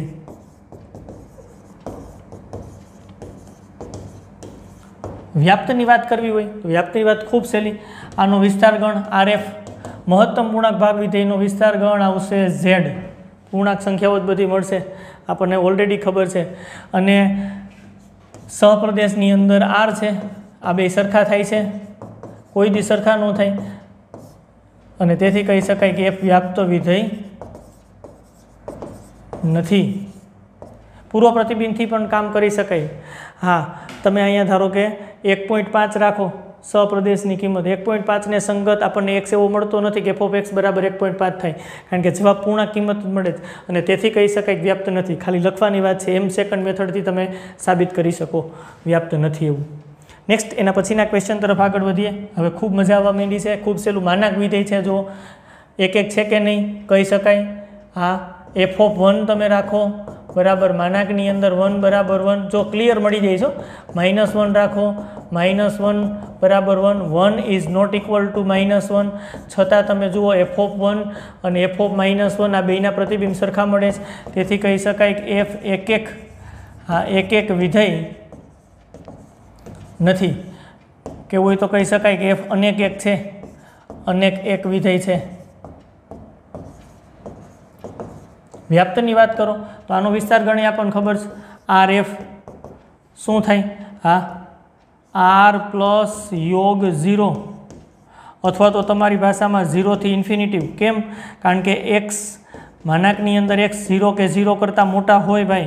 व्याप्तनी वात करवी होय तो व्याप्तनी वात खूब सहेली आनो विस्तार गण आर एफ महत्तम पूर्णांक भाग विधेयनो विस्तार गण आवशे झेड पूर्णांक संख्याओ बधी मळशे आपणे ऑलरेडी खबर छे अने सहप्रदेशनी अंदर आर है आ बे सरखा थाय छे कोई दी सरखा न थाय अने तेथी कही शकाय के एफ व्याप्त विधेय नथी। पूर्व प्रतिबिंधथी पण काम करी शकाय हाँ तमे अहींया धारो के एक पॉइंट पांच राखो सहप्रदेशनी किंमत एक पॉइंट पांच ने संगत आपने एक्स एवो मळतो नथी के एफ ऑफ एक्स बराबर एक पॉइंट पांच थाय कारण के जवाब पूर्णांक किंमत मळे छे अने तेथी कही शकाय के व्याप्त नथी खाली लखवानी वात छे एम सेकंड मेथडथी तमे साबित करी शको व्याप्त नथी एवुं। नेक्स्ट एना पछीना क्वेश्चन तरफ आगळ वधीए। हवे खूब मजा आववा માંડી छे खूब सहेलुं मानांक विधेय छे जो एक एक छे के नहीं कही शकाय हाँ एफ ऑफ वन तमे राखो बराबर मानांकनी अंदर वन बराबर वन जो क्लियर मळी जाय छो माइनस वन राखो माइनस वन बराबर one one is not equal to minus one छतां तमे जुओ एफ ऑफ वन अने एफ ऑफ माइनस वन आ बेना प्रतिबिंब सरखा मळे छे तेथी कही शकाय के एफ एक एक हाँ एक एक विधेय नथी के होय तो कही शकाय के एफ अनेक एक छे अनेक एक विधेय छे। व्याप्तनी बात करो तो आनो विस्तार गणी आपने खबर छे आर एफ शू थाय हाँ आर प्लस योग जीरो अथवा तो तमारी भाषा में जीरो थी इन्फिनिटिव केम कारण के एक्स मानांकनी अंदर एक्स जीरो के जीरो करता मोटा होय भाई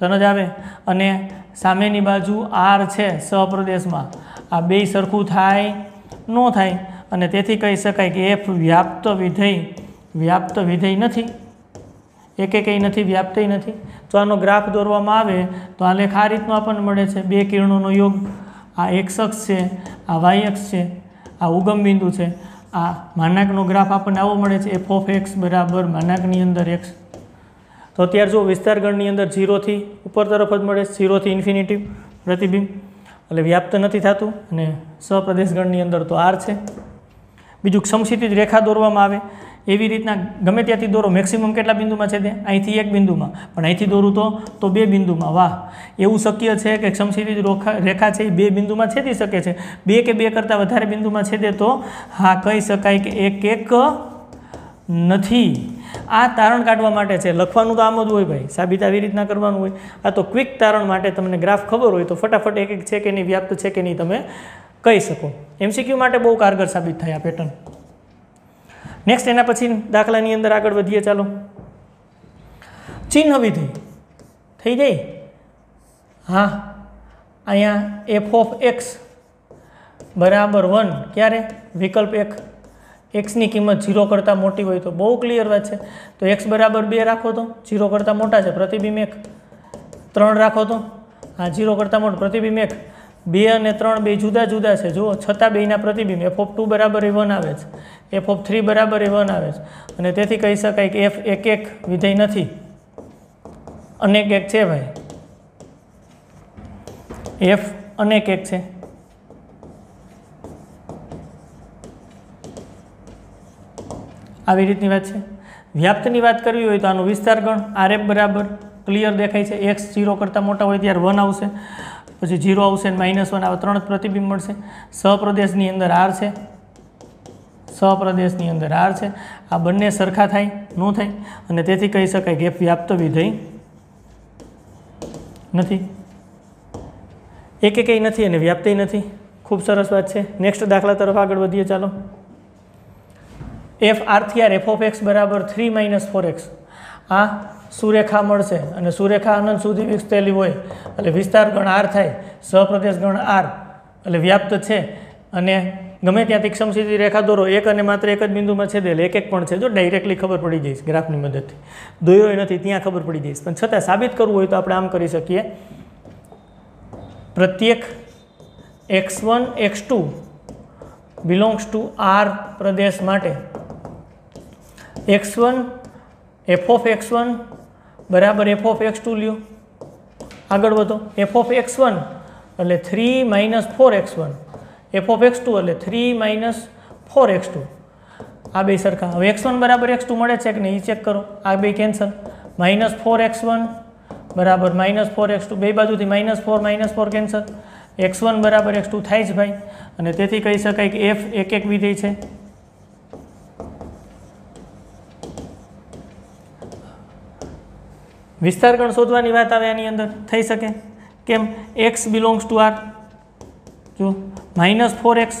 तो न ज आवे अने सामेनी बाजू आर छे सहप्रदेश में आ बेय सरखू थाय न थाय अने तेथी कही शकाय के एफ व्याप्त विधेय व्याप्त विधेय नथी एक एक नहीं व्याप्त नहीं तो आनो ग्राफ दौरवामां आवे तो आ लेख आ रीतनो आपणे मळे छे बे किरणों योग आ एक्स अक्ष छे आ वाय अक्ष छे आ उगम बिंदु छे आ मानांकनो ग्राफ आपणे आवो मळे छे एफ ऑफ एक्स बराबर मानांकनी अंदर एक्स तो अत्यार जो विस्तार गणनी अंदर जीरो थी उपर तरफ ज मळे जीरो थी इन्फिनिटिव प्रतिबिंब एटले व्याप्त नथी थातुं अने सहप्रदेश गणनी अंदर तो आर छे। बीजुं समक्षितिज रेखा दौरवामां आवे एवी रीतना गमे त्यांथी दौरो मेक्सिमम केटला बिंदुमां छेदे अहींथी एक बिंदुमां पण अहींथी दौरू तो तो बे बिंदुमां वाह एवुं शक्य छे के समक्षितिज रेखा छे बे बिंदुमां छेदी शके छे बे के बे करतां वधारे बिंदुमां छेदे तो हाँ कही शकाय के एक एक नथी। आ तारण काढवा माटे छे लखवानुं तो आम ज होय भाई साबित आवी रीतना करवानुं होय आ तो क्विक तारण माटे तमने ग्राफ खबर होय तो फटाफट एक एक छे के नहीं व्याप्त छे के नहीं तमे कही शको एमसीक्यू माटे बहु कारगर साबित थाय आ पेटर्न। नेक्स्ट एना पछी दाखलानी अंदर आगळ वधीए। चालो चिन्ह विधि थी जाए। हाँ अहींया एफ ऑफ एक्स बराबर वन क्यारे विकल्प एक एक्स की किंमत जीरो करता मोटी हो तो बहुत क्लियर बात है। तो एक्स बराबर बे राखो तो जीरो करता मोटा है। प्रतिबिंब एक त्रण राखो तो हाँ जीरो करता मोटो। प्रतिबिंब एक बे अने त्रण बे जुदा जुदा है जो छता बेना प्रतिबिंब एफ ऑफ टू बराबर ए वन आवे छे, एफ ऑफ थ्री बराबर ए वन आवे छे अने तेथी कही शकाय के एफ एक एक विधेय नथी अनेक एक है। भाई एफ अनेक एक है। આવી રીતની વાત છે। વ્યાપ્તની વાત કરવી હોય તો આનો વિસ્તાર ગણ આર એફ બરાબર ક્લિયર દેખાય છે। એક્સ જીરો કરતાં મોટા હોય ત્યારે વન આવશે, પછી જીરો આવશે અને માઇનસ વન આવે, ત્રણ જ પ્રતિબિંબ મળશે। સહપ્રદેશની અંદર આર છે, સહપ્રદેશની અંદર આર છે। આ બંને સરખા થાય ન થાય અને તેથી કહી શકાય કે એફ વ્યાપ્ત વિધેય નથી, એક એકેય નથી અને વ્યાપ્તેય નથી। ખૂબ સરસ વાત છે। નેક્સ્ટ દાખલા તરફ આગળ વધીએ। ચાલો एफ आर थी आर एफ ऑफ एक्स बराबर थ्री माइनस फोर एक्स। आ सुरेखा मळशे अने सुरेखा अनंत सुधी विस्तारेली होय एटले विस्तार गण आर थाय, सहप्रदेश गण आर एटले व्याप्त छे। अने गमे त्यां तीक्ष्ण सीधी रेखा दोरो, एक अने मात्र एक ज बिंदुमां छेदेल, एक एक पण छे जो डायरेक्टली खबर पड़ी जईश ग्राफनी मददथी, दोयोय नथी त्यां खबर पड़ी जईश। पण छतां साबित करवुं होय तो आपणे आम करी शकीए। प्रत्येक x one x two belongs to R प्रदेश माटे x one F of x one बराबर एफ ऑफ एक्स टू लियो। आगळ वधो एफ ऑफ एक्स वन एटले three minus four x one, F of x two एटले three minus four x two. आ बे सरखा। हवे एक्स वन बराबर एक्स टू मळे छे के नहीं चेक करो। आ बे cancel. Minus four x one बराबर माइनस फोर एक्स टू, बे बाजुथी minus four minus four cancel, x one बराबर एक्स टू थाय ज भाई। अने तेथी कही शकाय के एफ एक एक विधेय छे। विस्तार गण शोधवानी वात आवे आनी अंदर थई शके केम एक्स बिलोंग्स टू आर जो माइनस फोर एक्स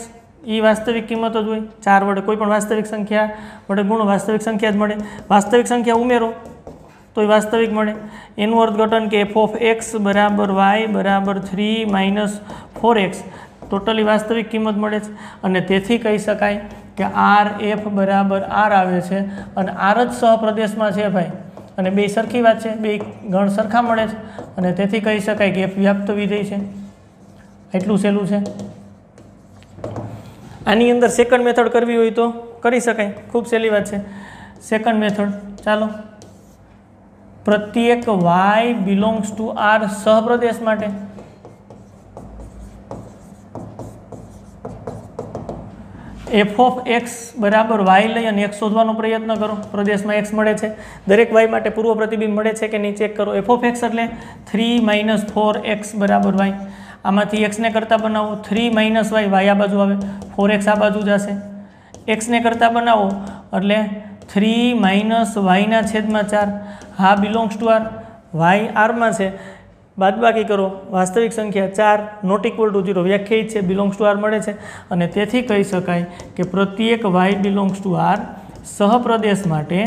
ई वास्तविक किंमत ज होय, चार वडे कोईपण वास्तविक संख्या वडे गुणो वास्तविक संख्या ज मळे, वास्तविक संख्या उमेरो तो वास्तविक मळे। एनुं अर्थघटन के एफ ऑफ एक्स बराबर वाय बराबर three minus four x totally वास्तविक किंमत मळे छे अने तेथी कही शकाय के आर एफ बराबर आर आवे छे अने आर ज सहप्रदेशमां छे भाई अने बे सरखी बात है, बे गण सरखा मळे छे अने तेथी कही शकाय के एफ व्याप्त विधेय छे। एटलुं सहेलुं छे। आनी अंदर सेकंड मेथड करवी होय तो करी शकाय, खूब सहेली बात छे सेकंड मेथड। चालो प्रत्येक वाय बिलोंग्स टू आर सहप्रदेश माटे एफ ऑफ एक्स बराबर वाय लई अने एक्स शोधवानो प्रयत्न करो। प्रदेशमां एक्स मळे छे, दरेक वाय माटे पूर्व प्रतिबिंब मळे छे के नहीं चेक करो। एफ ऑफ एक्स एटले थ्री माइनस फोर एक्स बराबर वाय, आमांथी एक्स ने करता बनावो, थ्री माइनस वाय वाय आ बाजू आवे, फोर एक्स आ बाजू जशे। एक्स ने करता बनावो एटले थ्री माइनस वायना छेदमां चार। हा बिलोंग्स टू आर, वाय आरमां छे, बादबाकी करो वास्तविक संख्या चार नॉट इक्वल टू जीरो व्याख्यायित है, बिलोंग्स टू आर मळे छे अने तेथी कही शकाय के प्रत्येक वाय बिलोंग्स टू आर सहप्रदेश माटे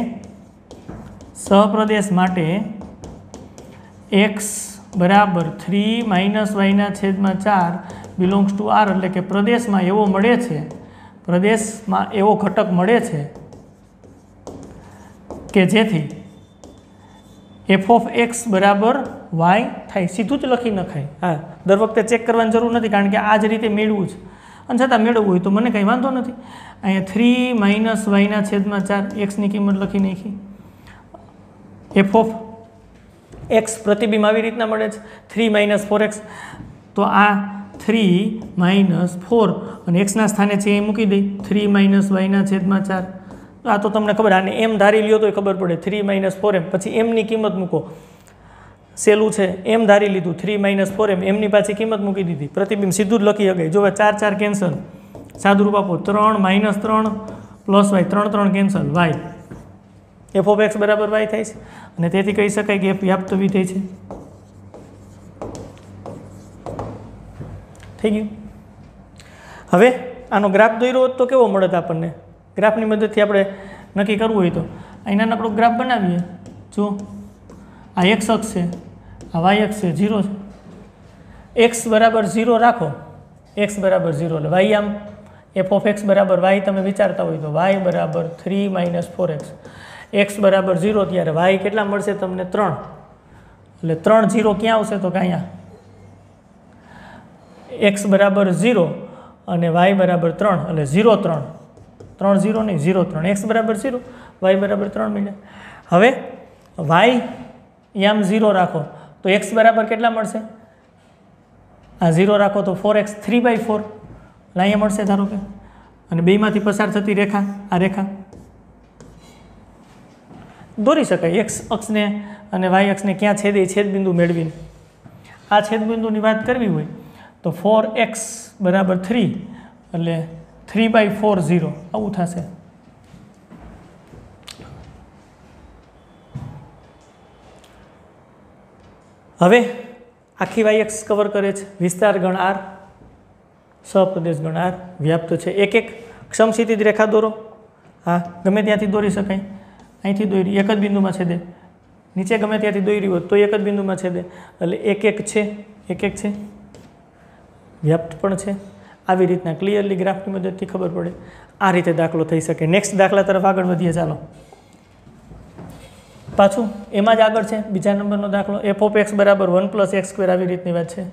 सहप्रदेश माटे एक्स बराबर थ्री माइनस वायना छेदमां चार बिलोंग्स टू आर एटले के प्रदेशमां एवो मळे छे, प्रदेशमां एवो घटक मळे छे के जेथी एफ ऑफ एक्स बराबर वाय थाय। सीधुं ज लखी नखाय। हाँ दर वखते चेक करवानी जरूर नथी कारण के आज रीते मेळवुं छे अने छतां मेळवुं होय तो मने कंई वांधो नथी। अहींया थ्री माइनस वायना छेदमां चार एक्सनी किंमत लखी नाखी। एफ ऑफ एक्स प्रतिबिंब आवी रीतना मळे छे थ्री माइनस फोर एक्स तो आ थ्री माइनस फोर अने एक्सना स्थाने छे ए मूकी दई थ्री माइनस वायना छेदमां चार। आ तो तमने खबर, आने एम धारी लियो तो खबर पड़े थ्री माइनस फोर एम। पछी एमनी किंमत मूको, सेलू छे एम धारी लीधुं थ्री माइनस फोर एम, एमनी पाछी किंमत मूकी दीधी। प्रतिबिंब सीधुं ज लखी शकाय। जो चार चार केन्सल, सादुरूप आपो त्रण माइनस त्रण प्लस वाय, त्रण त्रण cancel Y, F of x बराबर वाय थाय छे अने तेथी कही शकाय के एफ व्याप्त विधेय छे। थई गयुं। हवे आनो ग्राफ दोर्यो होत तो केवो मळत? આપણને ગ્રાફની મદદથી આપણે नक्की करव तो अँ आप ग्राफ बनाए जो आ एक्स अक्ष है आ वाय अक्ष है जीरो एक्स बराबर जीरो राखो एक्स बराबर जीरो वाई आम एफ ऑफ एक्स बराबर वाई तमे विचारता हो तो वाई बराबर three minus four x x बराबर जीरो त्यारे वाई केटला मळशे तमने त्रण एटले त्रण जीरो क्यां आवशे तो अहींया एक्स बराबर जीरो अने वाई बराबर त्रण एटले जीरो त्रण त्रण जीरो नहीं जीरो त्रण एक्स बराबर जीरो वाई बराबर त्रण मीटर हवे वाई याम जीरो राखो तो एक्स बराबर केटला मळशे आ जीरो राखो तो four x three by four लाइया मळशे धारो के अने बेमांथी पसार थती रेखा आ रेखा दौरी शकाय एक्स अक्ष ने अने वाई अक्ष ने क्यां छेदे छेदबिंदु मेळवीने आ छेदबिंदुनी वात करवी होय तो फोर एक्स बराबर थ्री एटले थ्री बाय फोर जीरो आवुं थशे हवे आखी वाई एक्स कवर करे विस्तार गण आर सप्रदेश गण आर व्याप्त है एक एक समक्षितिज रेखा दौरो हाँ गमे त्यांथी दौरी शकाय अहींथी दौरी एक ज बिंदुमां छेदे नीचे गमे त्यांथी दौरी होय तो एक ज बिंदुमां छेदे एटले एक एक छे एक एक छे व्याप्त पण छे आवी रीतना क्लियरली ग्राफनी मददथी खबर पड़े आ रीते दाखलो थई शके। नेक्स्ट दाखला तरफ आगळ वधीए चालो पाछू एम ज आगळ छे बीजा नंबरनो दाखलो एफ ऑफ एक्स बराबर वन प्लस एक्स स्क्वेर आवी रीतनी वात छे।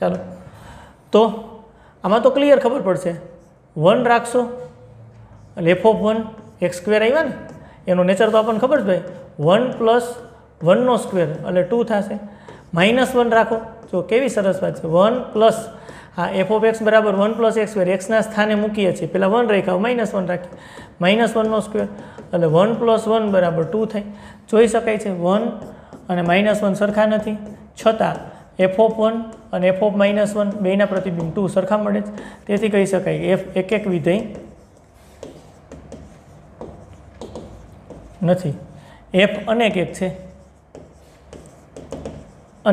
चलो तो आमां तो क्लियर खबर पड़शे वन राखशो एटले f of one x square आव्या ने एनो नेचर तो आपणने खबर ज होय वन प्लस वननो स्क्वेर एटले टू थशे माइनस वन राखो तो केवी सरस वात छे वन प्लस हाँ एफ ऑफ एक्स बराबर वन प्लस एक्स स्क्वेर एक्सना स्थाने मूकीए छीए पहला वन राख्या माइनस वन राखी माइनस वननो स्क्वेर एटले वन प्लस वन बराबर टू थाय जोई शकाय छे वन अने माइनस वन सरखा नथी छतां एफ ऑफ वन अने एफ ऑफ माइनस वन बेना प्रतिबिंब टू सरखा मळे छे तेथी कही शकाय एफ एक एक विधेय नथी एफ अनेक एक छे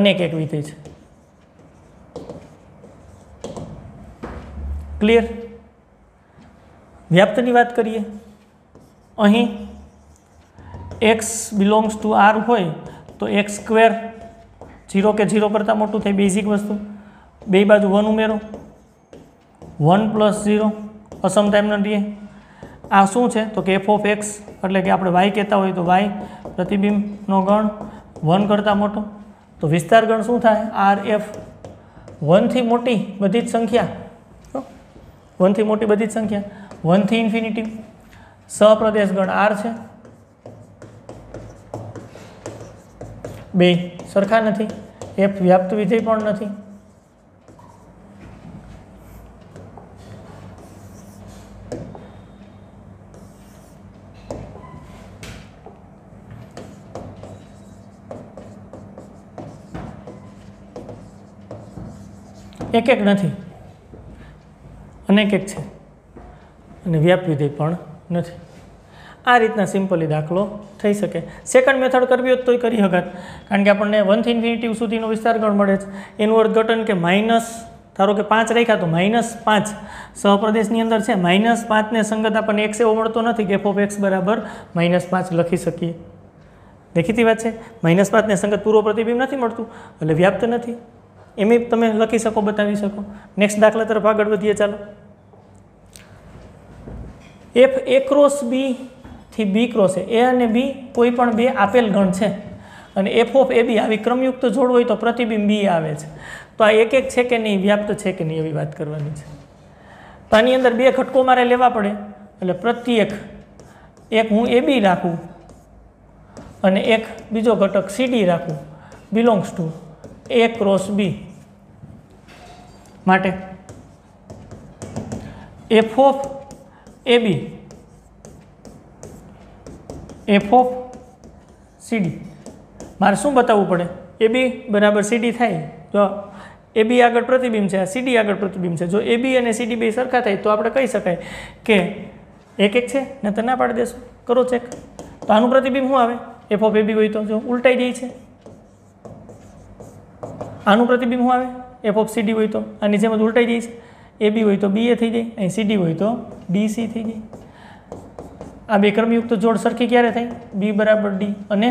अनेक एक विधेय छे। क्लियर। व्याप्त की बात करिए अहीं एक्स बिलोंग्स टू आर होय तो एक्स स्क्वेर जीरो के जीरो करता मोटू थे बेसिक वस्तु बे बाजू वन उमेरो वन प्लस जीरो असमता एम न रहीए आ शू है तो कि एफ ऑफ एक्स एटले के आपणे वाई कहता हो तो वाई प्रतिबिंबनो गण वन करता मोटो तो विस्तार गण शू थाय आर एफ वन थी मोटी बधी ज संख्या वन थी मोटी बधी संख्या वन थी इन्फिनिटी सप्रदेश गण आर है बे सरखा नहीं एफ व्याप्त विधेय पण नथी एक एक नहीं अनेक एक है अने व्याप विधेय पण नथी। आ रीतना सीम्पली दाखलो थई शके। सेकंड मेथड करवी होत तोय करी हगत कारण के आपणे वन थी इन्फिनिटी सुधीनो विस्तार गण मळे छे एनुं अर्थघटन के माइनस धारो के पांच राख्या तो माइनस पांच सहप्रदेशनी अंदर छे माइनस पांच ने संगत आपणे एक्स एवो मळतो नथी के एफ ऑफ एक्स बराबर माइनस पांच लखी शकीए। देखीती वात छे माइनस पांच ने संगत पूरो प्रतिबिंब नथी मळतुं एटले व्याप्त नथी एम तमे लखी शको बतावी शको। नेक्स्ट दाखला तरफ आगळ वधीए चालो। एफ ए क्रॉस बी थी बी क्रॉस ए ए अने बी कोईपण बे आपेल गण छे अने एफ ऑफ ए बी आवी क्रमयुक्त जोड़ होय तो प्रतिबिंब बी आवे छे तो आ एक एक छे के नहीं व्याप्त छे के नहीं एवी वात करवानी छे तो आनी अंदर बे घटको मारे लेवा पड़े एटले प्रत्येक एक हूँ ए बी राखूँ अने एक बीजो घटक सी डी राखूँ belongs to A cross B माटे F of A B F of C d मारे शू बतावू पड़े ए बी बराबर सी डी थाय तो ए बी आग प्रतिबिंब है सी डी आग प्रतिबिंब है जो ए बी और सी डी बे सरखा थाय तो आप कही शकाय के एक एक है न तो ना पाड़ी देशो करो चेक तो आनु प्रतिबिंब शू आवे एफ ऑफ ए बी हो तो जो उल्टाई जाए छे आनु प्रतिबिंब शू आवे एफ ऑफ सी डी हो तो आनी जेम ज उल्टाई जाए ए बी हो तो बी ए थी जाए अँ सी डी हो तो डी सी थी जाए आ बेक्रमयुक्त जोड़ सरखी क्यारे थई बी बराबर डी अने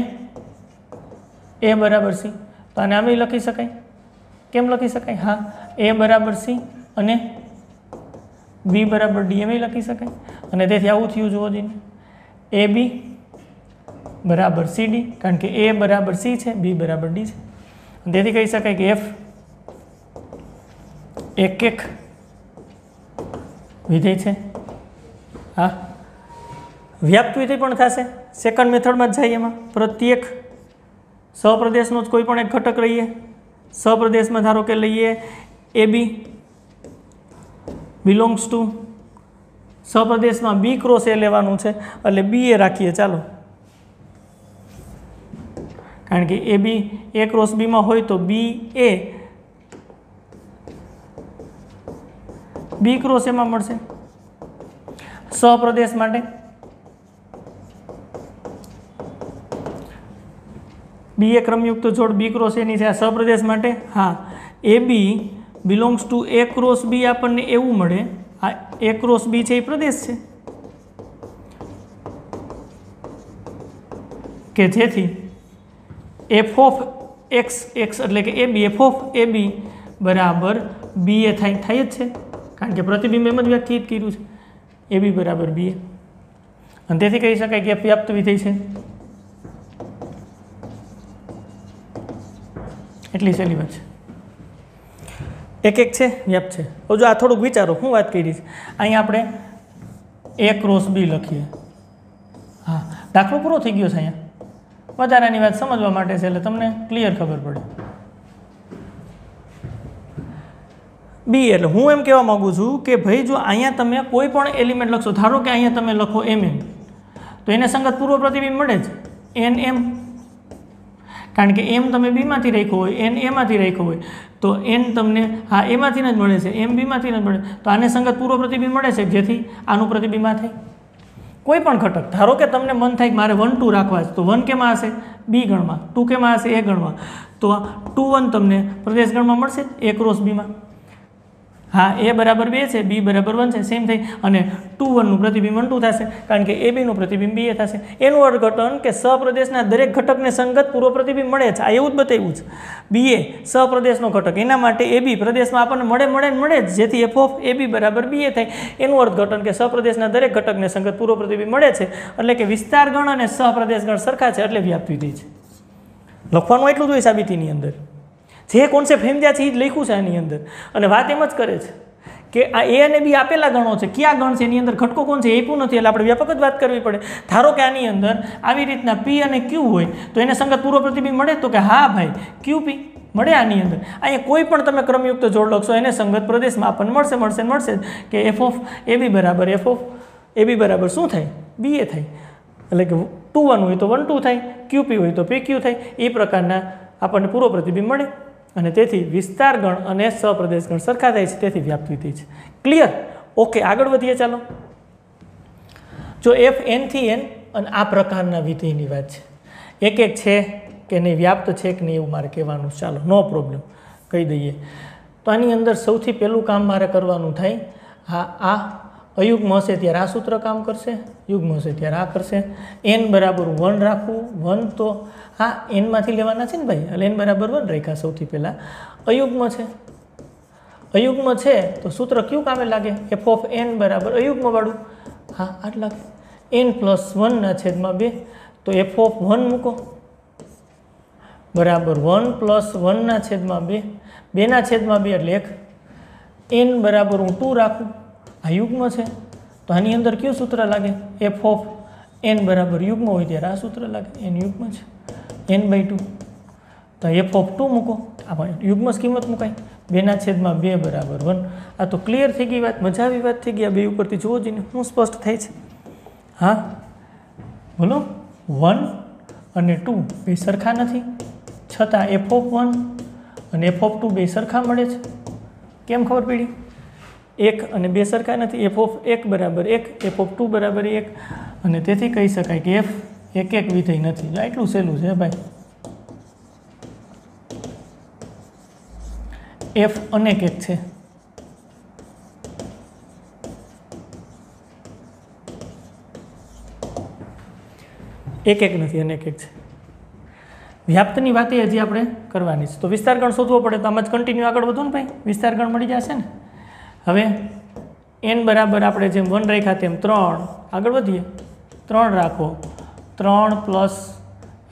ए बराबर सी। तो आने आम लखी शकाय, केम लखी शकाय? हाँ, ए बराबर सी अने बी बराबर डी एम लखी शकाय। अने तेथी आवुं थयुं, जुओ जोईने ए बी बराबर सी डी, कारण के ए बराबर सी है, बी बराबर डी है। तेथी कही शकाय कि एफ एक एक विधेय है। हाँ, व्याप्त विधेय पण थशे। सेकंड मेथड में जाइए, एमां प्रत्येक सप्रदेशनो ज कोईपण एक घटक लईए। सप्रदेश में धारो के लईए ए बी बिलोंग्स टू, सप्रदेश में बी क्रॉस ए लेवानुं छे એટલે बी ए राखीए चालो, कारण के A B A cross B में होय तो B A B cross A में मळशे। सप्रदेश माटे बी ए क्रमयुक्त जोड़ बी क्रॉस ए नी छे, सप्रदेश माटे हाँ A B belongs to A cross B आपने एवं मळे। आ ए क्रॉस बी है प्रदेश है के जेथी एफ ऑफ एक्स एक्स एटले के A B F of A B बराबर बी ए थाय थाय ज छे, कारण के प्रतिबिंब एम ज व्याख्यायित कर्युं छे ए बी बराबर बी ए। अने तेथी कही शकाय के व्याप्त विधेय छे। एटली सहेली वात छे, एक एक है व्याप्त है। और जो आ थोड़ूक विचारो हूँ बात करी अँ आप ए क्रॉस बी लखीए। हाँ, दाखलो पूरो थी गयो। अँ वधारानी बात समझवा माटे छे, तमने क्लियर खबर पड़े। बी एट हूँ एम कहवा माँगु छूँ कि भाई जो अँ ते कोईपण एलिमेंट लखशो, धारो कि अँ ते लखो एम एम, तो एने संगत पूर्व प्रतिबिंब मळे ज एन एम, कारण के एम तमे बी मांथी राख्यो होय, एन ए मांथी राख्यो होय, तो एन तमने हाँ ए मांथी न ज मळे छे, एम बी मांथी न ज मळे। तो आने संगत पूर्व प्रतिबिंब मळे छे, जेथी आनुं प्रतिबिंब आ थाय। कोई पण घटक, धारो के तमने मन थाय मारे वन टू राखवा छे, तो वन केमां हशे बी गणमां, टू केमां हशे ए गणमां, तो टू वन तमने प्रदेश गणमां मळशे ए क्रॉस बी मां। हाँ, ए बराबर बे है, बी बराबर वन है, सेम थी और टू वन प्रतिबिंब वन टू थे, कारण के ए बी प्रतिबिंब बी ए थे। एनु अर्थघटन के सप्रदेश दरेक घटक ने संगत पूर्व प्रतिबिंब मे। आ एवं बताव्यू बी ए सप्रदेश घटक, एना ए बी प्रदेश में अपन मे मे मे जेथी एफ ऑफ ए बी बराबर बी ए थाय। एनु अर्थघटन के सप्रदेश दरेक घटक ने संगत पूर्व प्रतिबिंब मे, एटले के विस्तार गण और सप्रदेश गण सरखा है, एटले व्याप्त विधेय छे। लखवानुं एटलुं ज होय साबितीनी अंदर, जे कॉन्सेप्ट हेमज्या छे लख्युं छे आनी अंदर। अने वात एम ज करे छे कि आ ए अने बी आपेला गणो छे, क्या गण छे एनी अंदर घटको कोण छे एपुं नथी, એટલે આપણે વ્યાપક જ વાત કરવી પડે। ધારો કે આની અંદર આવી રીતના p અને q હોય, તો એને સંગત પૂર્વ પ્રતિબિંબ મળે, તો કે હા ભાઈ qp મળે આની અંદર। અહીંયા કોઈ પણ તમે ક્રમયુક્ત જોડ લખશો, એને સંગત પ્રદેશમાં આપણને મળશે મળશે મળશે કે f ઓફ ab બરાબર f ઓફ ab બરાબર શું થાય b એ થાય, એટલે કે टू वन હોય તો वन टू થાય, qp હોય તો pq થાય। એ પ્રકારના આપણને પૂર્વ પ્રતિબિંબ મળે અને તેથી વિસ્તાર ગણ અને સપ્રદેશ ગણ સરખા થાય છે, તેથી વ્યાપ્ત વિધેય છે। ક્લિયર? ઓકે, આગળ વધીએ ચાલો। જો એફ એન થી એન અને આ પ્રકારના વિધેયની વાત છે, એક એક છે કે નહીં, વ્યાપ્ત છે કે નહીં, એવું મારે કહેવાનું છે। ચાલો, નો પ્રોબ્લેમ, કહી દઈએ। તો આની અંદર સૌથી પહેલું કામ મારે કરવાનું થાય, હા આ અયુગ્મ હશે ત્યારે આ સૂત્ર કામ કરશે, યુગ્મ હશે ત્યારે આ કરશે। એન બરાબર વન રાખવું, વન તો હા એનમાંથી લેવાના છે ને ભાઈ, એટલે એન બરાબર વન રેખા સૌથી પહેલાં। અયુગ્મ છે, અયુગ્મ છે તો સૂત્ર ક્યુ કામે લાગે, એફ ઓફ એન બરાબર અયુગ્મવાળું હા આટ લાગે એન પ્લસ વનના છેદમાં બે, તો એફ ઓફ વન મૂકો બરાબર વન પ્લસ વનના છેદમાં બે, બેના છેદમાં બે એટલે એક। એન બરાબર હું ટુ રાખું, आ युग्म है तो आनी अंदर क्यों सूत्र लगे, एफ ऑफ एन बराबर युग्म हो त्यारे आ सूत्र लगे, एन युग्म है एन बाय टू। तो एफ ऑफ टू मूको, आप युग्म किंमत मुकाई बेना छेदमां बे बराबर वन। आ तो क्लियर थी गई बात, मजा आई बात थी गई। आ बे उपरथी जुओ जोईने हूँ स्पष्ट थाय छे। हाँ बोलो, वन अने टू बे सरखा नथी, छतां एफ ऑफ वन अने एफ ऑफ टू बे सरखा मळे छे। केम खबर पड़ी? एक अने बे सरखा नथी, एफ ऑफ एक बराबर एक, एफ ऑफ टू बराबर एक, अने तेथी कही शकाय के एफ एक एक विधेय नथी। जो आटलुं सहेलुं छे भाई, एफ अनेक एक छे, एक एक नहीं अनेक एक है। व्याप्तनी बात हजी आपणे करवानी छे तो विस्तारगण शोधवो पड़े तो आम ज कंटीन्यू आगळ वधो ने भाई विस्तारगण मळी जशे ने। हवे एन बराबर आपणे जेम वन राख्या तेम त्रण आगळ वधीए त्रण राखो त्रण प्लस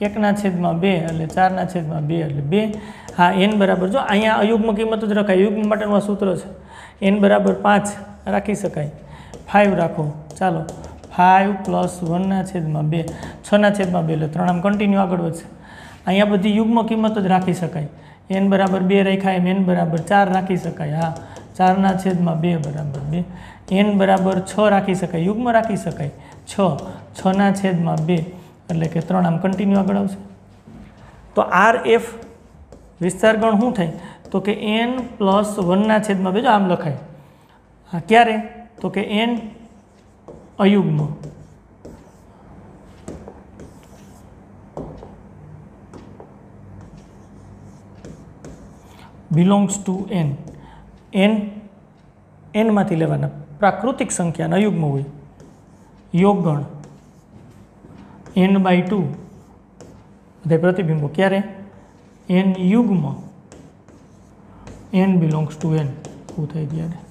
एक ना छेदमां बे एटले चार ना छेदमां बे एटले बे। हाँ एन बराबर जो अहींया अयुग्म किंमत ज रखाय युग्म माटेनुं सूत्र छे एन बराबर पांच राखी शकाय फाइव राखो चालो फाइव प्लस वन ना छेदमां बे छ ना छेदमां बे एटले त्रण आम कंटीन्यू आगळ वधशे। अहीं बधी युग्म किंमत ज राखी शकाय एन बराबर बे राख्या एम एन बराबर चार राखी शकाय हाँ चार ना छेदमां बे बराबर बे एन बराबर छ राखी शकाय युग्म राखी शकाय छ छ ना छेदमां बे एटले के त्रण आम कंटीन्यू आगळ आवशे। तो आर एफ विस्तारगण शुं थाय तो के एन प्लस वन ना छेदमां बे जो आम लखाय हाँ क्यारे तो के एन अयुग्म belongs to N N N मांथी लेवाना प्राकृतिक संख्या अयुग्म होय योगगण एन बाय टू बधाय प्रतिबिंबो क्यारे एन युग्म एन बिलोंग्स टू एन एवुं थाय त्यारे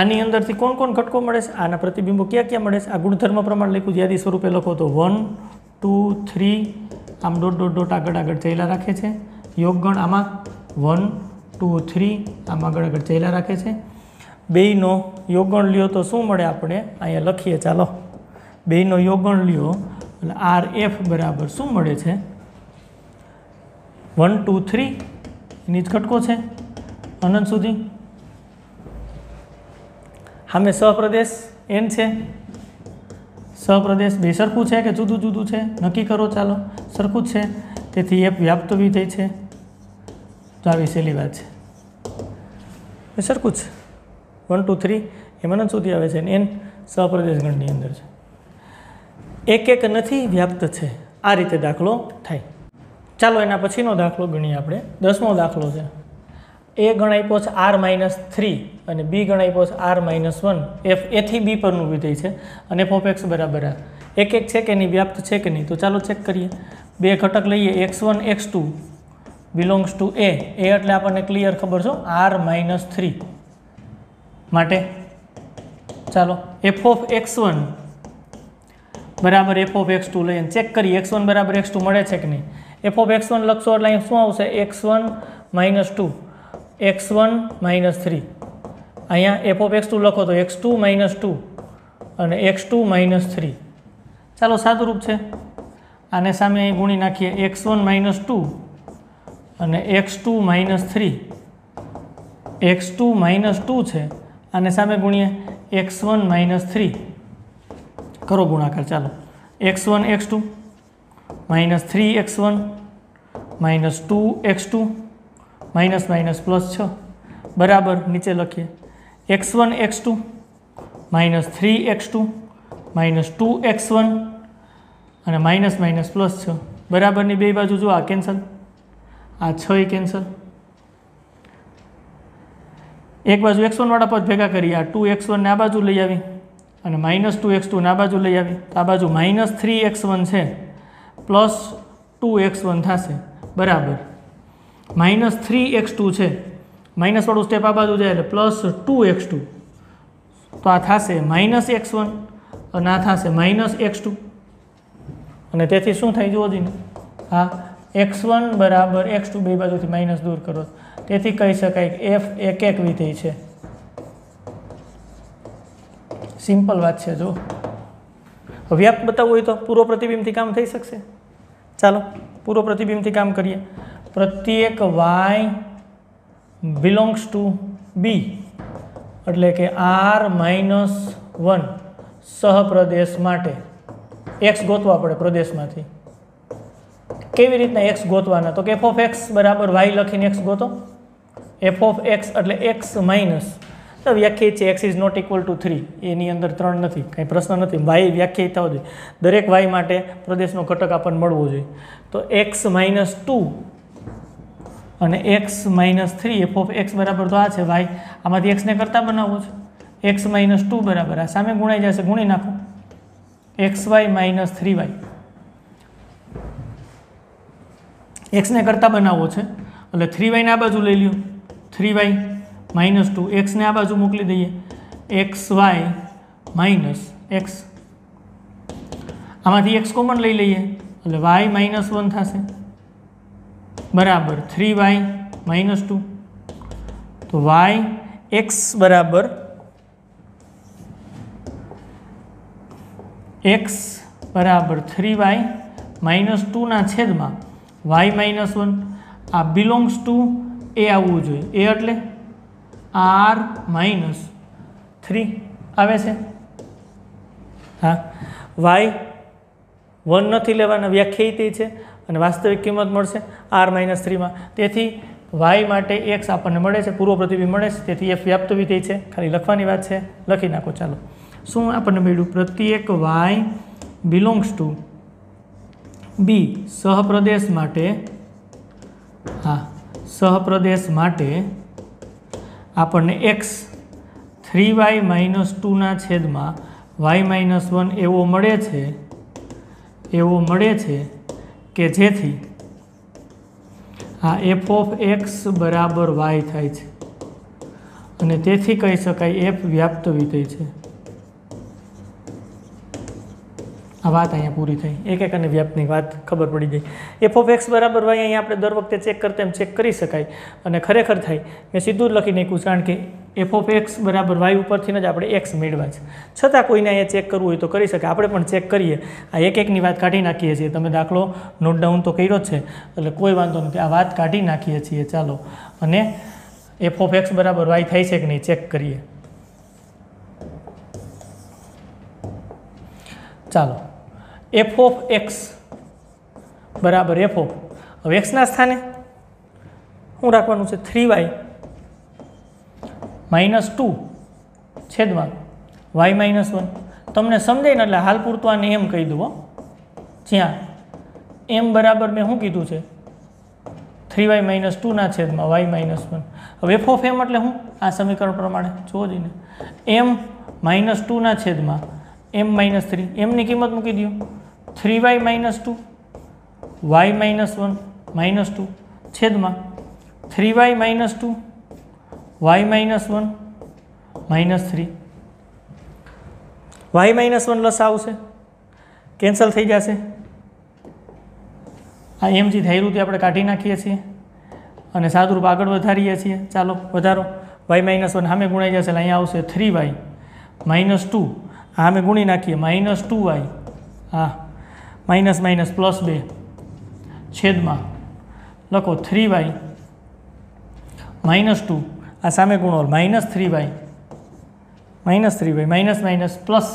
आनी अंदरथी कोण कोण घटको मळे छे आना प्रतिबिंबो क्या क्या मळे छे आ गुणधर्म प्रमाण लख्युं यादी स्वरूपे लखो तो वन टू थ्री आम डॉट डॉट डॉट आगळ आगळ चेला राखे छे योगगण आमां वन टू थ्री आम आगळ आगळ चेला राखे छे। बेयनो योगगण ल्यो तो शुं मळे आपणे अहींया लखीए चालो बेयनो योगगण ल्यो એટલે आर एफ बराबर शुं मळे छे वन टू थ्री नीच घटको छे अनंत सुधी सामे सहप्रदेश एन छे सहप्रदेश बे सरखुं छे के जुदुं जुदुं छे नक्की करो चालो सरखुं જ છે તેથી एफ व्याप्त विधेय है तो आ सहेली बात है सरखू है वन टू थ्री एम अनंत सुधी आए एन सहप्रदेशगण अंदर है एक एक नहीं व्याप्त है आ रीते दाखलो थाय। चलो एना पछीनो दाखलो गणीए आपणे दसमो दाखलो है ए गण आप्यो छे आर माइनस थ्री और बी गण आप्यो छे R minus one f A थी बी परनुं विधेय छे अने एफ ऑफ एक्स बराबर आ एक एक है कि नहीं व्याप्त है कि नहीं तो चलो चेक करिए बे घटक लईए x one x two belongs to A ए एटले आपणे क्लियर खबर छो आर माइनस थ्री माटे चालो एफ ऑफ एक्स वन बराबर एफ ऑफ एक्स टू लईए चेक करिए एक्स वन बराबर एक्स टू मळे छे कि नहीं एफ ऑफ एक्स वन लखशो एटले शुं आवशे x one minus two x one minus three अहींया एफ ऑफ एक्स टू लखो तो एक्स टू माइनस टू अने एक्स टू माइनस थ्री चालो सादुरूप छे आने सामे गुणी नाखीए एक्स वन माइनस टू और X two minus three x two minus two है आने सामे गुणीए एक्स वन माइनस थ्री करो गुणाकार चालो x one x two minus three x one minus two x two minus minus plus छ बराबर नीचे लखीए x one x two minus three x two minus two x one और माइनस माइनस प्लस छ बराबर नी बे बाजू जो आ कैंसल आ छ कैंसल एक बाजू एक्स वन वाला पद भेगा करिए आ टू एक्स वन ने आ बाजू लई आवी अने माइनस टू एक्स टू ने आ बाजू लई आवी तो आ बाजू माइनस थ्री एक्स वन है प्लस टू एक्स वन थशे बराबर माइनस थ्री एक्स टू है माइनसवाड़ू स्टेप आ बाजू जाए प्लस टू एक्स टू तो आ थशे माइनस एक्स वन और आ थशे माइनस एक्स टू अने तेथी शुं थाय जुओ जी हाँ एक्स वन बराबर एक्स टू बे बाजू थी माइनस दूर करो तेथी कही शकाय एफ एक एक विधेय छे सीम्पल बात है। जो व्याप्त बतावुं होय तो पूरो प्रतिबिंब थी काम थई शके चालो पूरो प्रतिबिंब थी काम करिए प्रत्येक वाय बिलोंग्स टू बी एटले के आर माइनस वन सहप्रदेश माटे एक्स गोतवा पड़े प्रदेश में केवी रीतना एक्स गोतवाना तो एफ ऑफ एक्स बराबर वाई लखीने एक्स गोतो एफ ऑफ एक्स एटले एक्स माइनस तो व्याख्या है x is not equal to three एनी अंदर त्रण नथी कहीं प्रश्न नहीं वाई व्याख्यायित होय दरेक वाई माटे प्रदेशनो घटक आपणने मळवो जोईए तो एक्स माइनस टू अने x minus three f of x बराबर तो आ छे वाई आमांथी एक्स ने करता बनावो छे एक्स माइनस टू बराबर आ सामे गुणाई जशे गुणी नाखो x y minus three y x ने करता बनावो है एटले थ्री वाई ने आ बाजू लई लीओ three Y minus two x ने आ बाजू मोकली दईए एक्स वाय माइनस एक्स आमांथी एक्स कॉमन लई लईए एटले वाय माइनस वन थशे बराबर थ्री वाय माइनस टू तो वाय एक्स बराबर एक्स बराबर थ्री वाय माइनस टू ना छेद में वाय माइनस वन आ बिलोंग्स टू ए आववुं जोईए ए एटले आर माइनस थ्री आवे छे हाँ वाय वन नथी लेवाना व्याख्यायित छे अने वास्तविक किंमत मळशे आर माइनस थ्री में तेथी वाई माटे एक्स आपने मळे छे पूर्व प्रतिबिंब मळे छे तेथी एफ व्याप्त विधेय छे खाली लखवानी वात छे लखी नाखो चालो शू आपने मळ्युं प्रत्येक वाय बिलोंग्स टू बी सहप्रदेश माटे हाँ सहप्रदेश माटे आपने x three y minus two ना छेद में वाय माइनस वन एवो मळे छे एवो मळे छे के जेथी हाँ एफ ऑफ एक्स बराबर वाय थाय छे अने तेथी कही शकाय एफ व्याप्त विधेय छे। आ बात अहीं पूरी थी एक एक व्याप्तनी बात खबर पड़ी गई। एफ ऑफ एक्स बराबर वाई अहीं आपणे दर वखते चेक करता एम चेक करी शकाय अने खरेखर थाय मैं सीधू लखी नाख्युं कारण के एफ ऑफ एक्स बराबर वाई उपरथी ज आपणे एक्स मेळव्या छे छतां कोईने अहीं चेक करवुं होय तो करी शके आपणे पण चेक करीए। आ एक एकनी वात काढी नाखीए छीए तमे दाखलो नोट डाउन तो कर्यो छे एटले कोई वांधो नथी आ वात काढी नाखीए छीए चालो अने एफ ऑफ एक्स बराबर वाई थाय छे के नहीं चेक करीए। चालो एफ ऑफ एक्स बराबर एफ ऑफ हम एक्स ना स्थाने हूँ राखवानुं छे थ्री वाई माइनस टू छेद में वाई माइनस वन तमने समझाय ने एटले हाल पूरतो आने एम कही दूँ ज्यां एम बराबर मैं शू कीधुं छे थ्री वाई माइनस टू ना छेद में वाई माइनस वन हम एफ ऑफ एम एटले हूँ आ समीकरण प्रमाण जोवो जोईए एम माइनस टू ना छेद में एम माइनस थ्री एमनी किंमत मूकी दियो three Y minus two Y minus one minus two छेद में three Y minus two Y minus one minus three Y minus one लसा आवशे कैंसल थी जाशे आ एम जी धार्युं ते आपणे काढी नाखीए छीए अने सादुरूप आगळ वधारीए छीए। चालो वधारो वाई माइनस वन सामे गुणाई जशे अहीं आवशे थ्री वाई माइनस टू हाँ मैं गुणी नाखीए माइनस टू वाई हाँ माइनस माइनस प्लस बे छेद में लखो थ्री वाई माइनस टू आ सामे गुणोल minus three Y minus three Y minus minus plus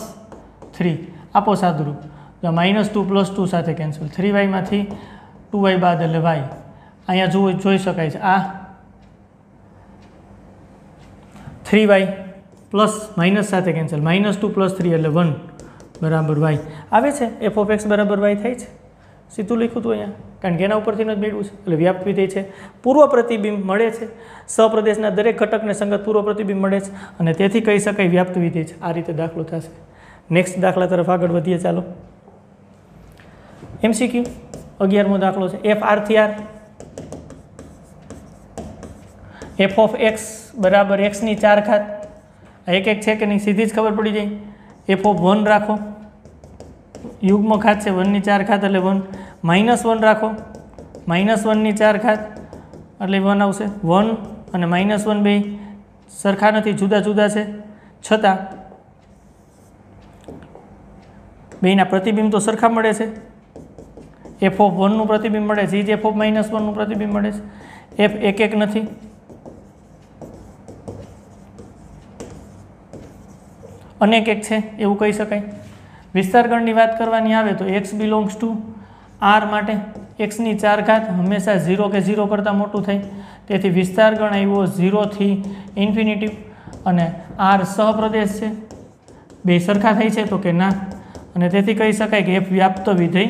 three आपो सादुरूप तो माइनस टू प्लस टू साथ कैंसल थ्री वाई में टू वाई बाद एटले वाई अहींया जो जोई शकाय छे आ थ्री वाई प्लस माइनस साथ cancel minus two plus three एटले वन बराबर वाई आवे छे एफ ऑफ एक्स बराबर वाई थाय छे सीधुं लख्युं हतुं अहींया कारण के एना उपरथी ज मेळव्युं छे एटले व्याप्त विधेय छे पूर्व प्रतिबिंब मळे छे सहप्रदेशना दरेक घटकने संगत पूर्व प्रतिबिंब मळे छे अने तेथी कही शकाय व्याप्त विधेय छे। आ रीते दाखलो थशे। नेक्स्ट दाखला तरफ आगळ वधीए। चालो एमसीक्यू अगियारमो दाखलो छे एफ आर थी आर एफ ऑफ एक्स बराबर एक्स नी चार घात एक एक है कि नहीं सीधी ज खबर पड़ी जाए एफ ऑफ वन राखो युग्म घात से वन नी चार घात एटले वन माइनस वन राखो माइनस वन नी चार घात एटले वन आवशे वन अने माइनस वन बे सरखा नथी जुदा जुदा छे छतां बेना प्रतिबिंब तो सरखा मळे छे एफ ऑफ वन नुं प्रतिबिंब मळे छे एफ ऑफ माइनस वन नुं प्रतिबिंब मळे छे एफ एक एक नथी अनेक एक है एवं कही शकाय। विस्तारगणनी वात करवानी आवे तो एक्स बिलोंग्स टू आर माटे एक्स नी चार घात हमेशा जीरो के जीरो करता मोटू थाय तेथी विस्तारगण आव्यो जीरो थी इन्फिनिटी अने आर सहप्रदेश है बे सरखा थाय छे तो के ना अने तेथी कही शकाय के एफ व्याप्त विधेय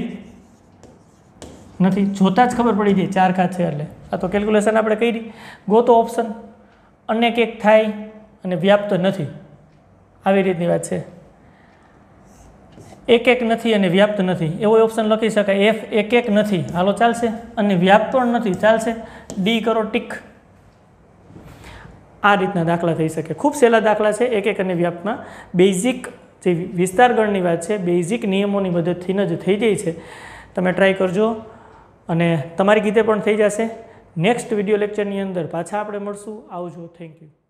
नथी जोता ज खबर पड़ी गई चार घात है एटले आ तो केल्क्युलेशन आपणे करी गो तो ऑप्शन अनेक एक थाय अने व्याप्त नथी આવી રીતની વાત છે। एक एक नहीं अने व्याप्त नहीं एवं ऑप्शन लखी शकाय। एफ एक एक नहीं हालो चालशे अने व्याप्त पण नहीं चालशे। डी करो टीक। आ रीतना दाखला थी सके। खूब सहेला दाखला है एक एक व्याप्त में। बेजिक जे विस्तारगण की बात है बेजिक नियमों की मदद थी ज थी जाए है। तमे ट्राय करजो अने तमारी गीते पण थी जाशे। नेक्स्ट विडियो लेक्चर नी अंदर पाछा आपणे मळशुं। आवजो। Thank you.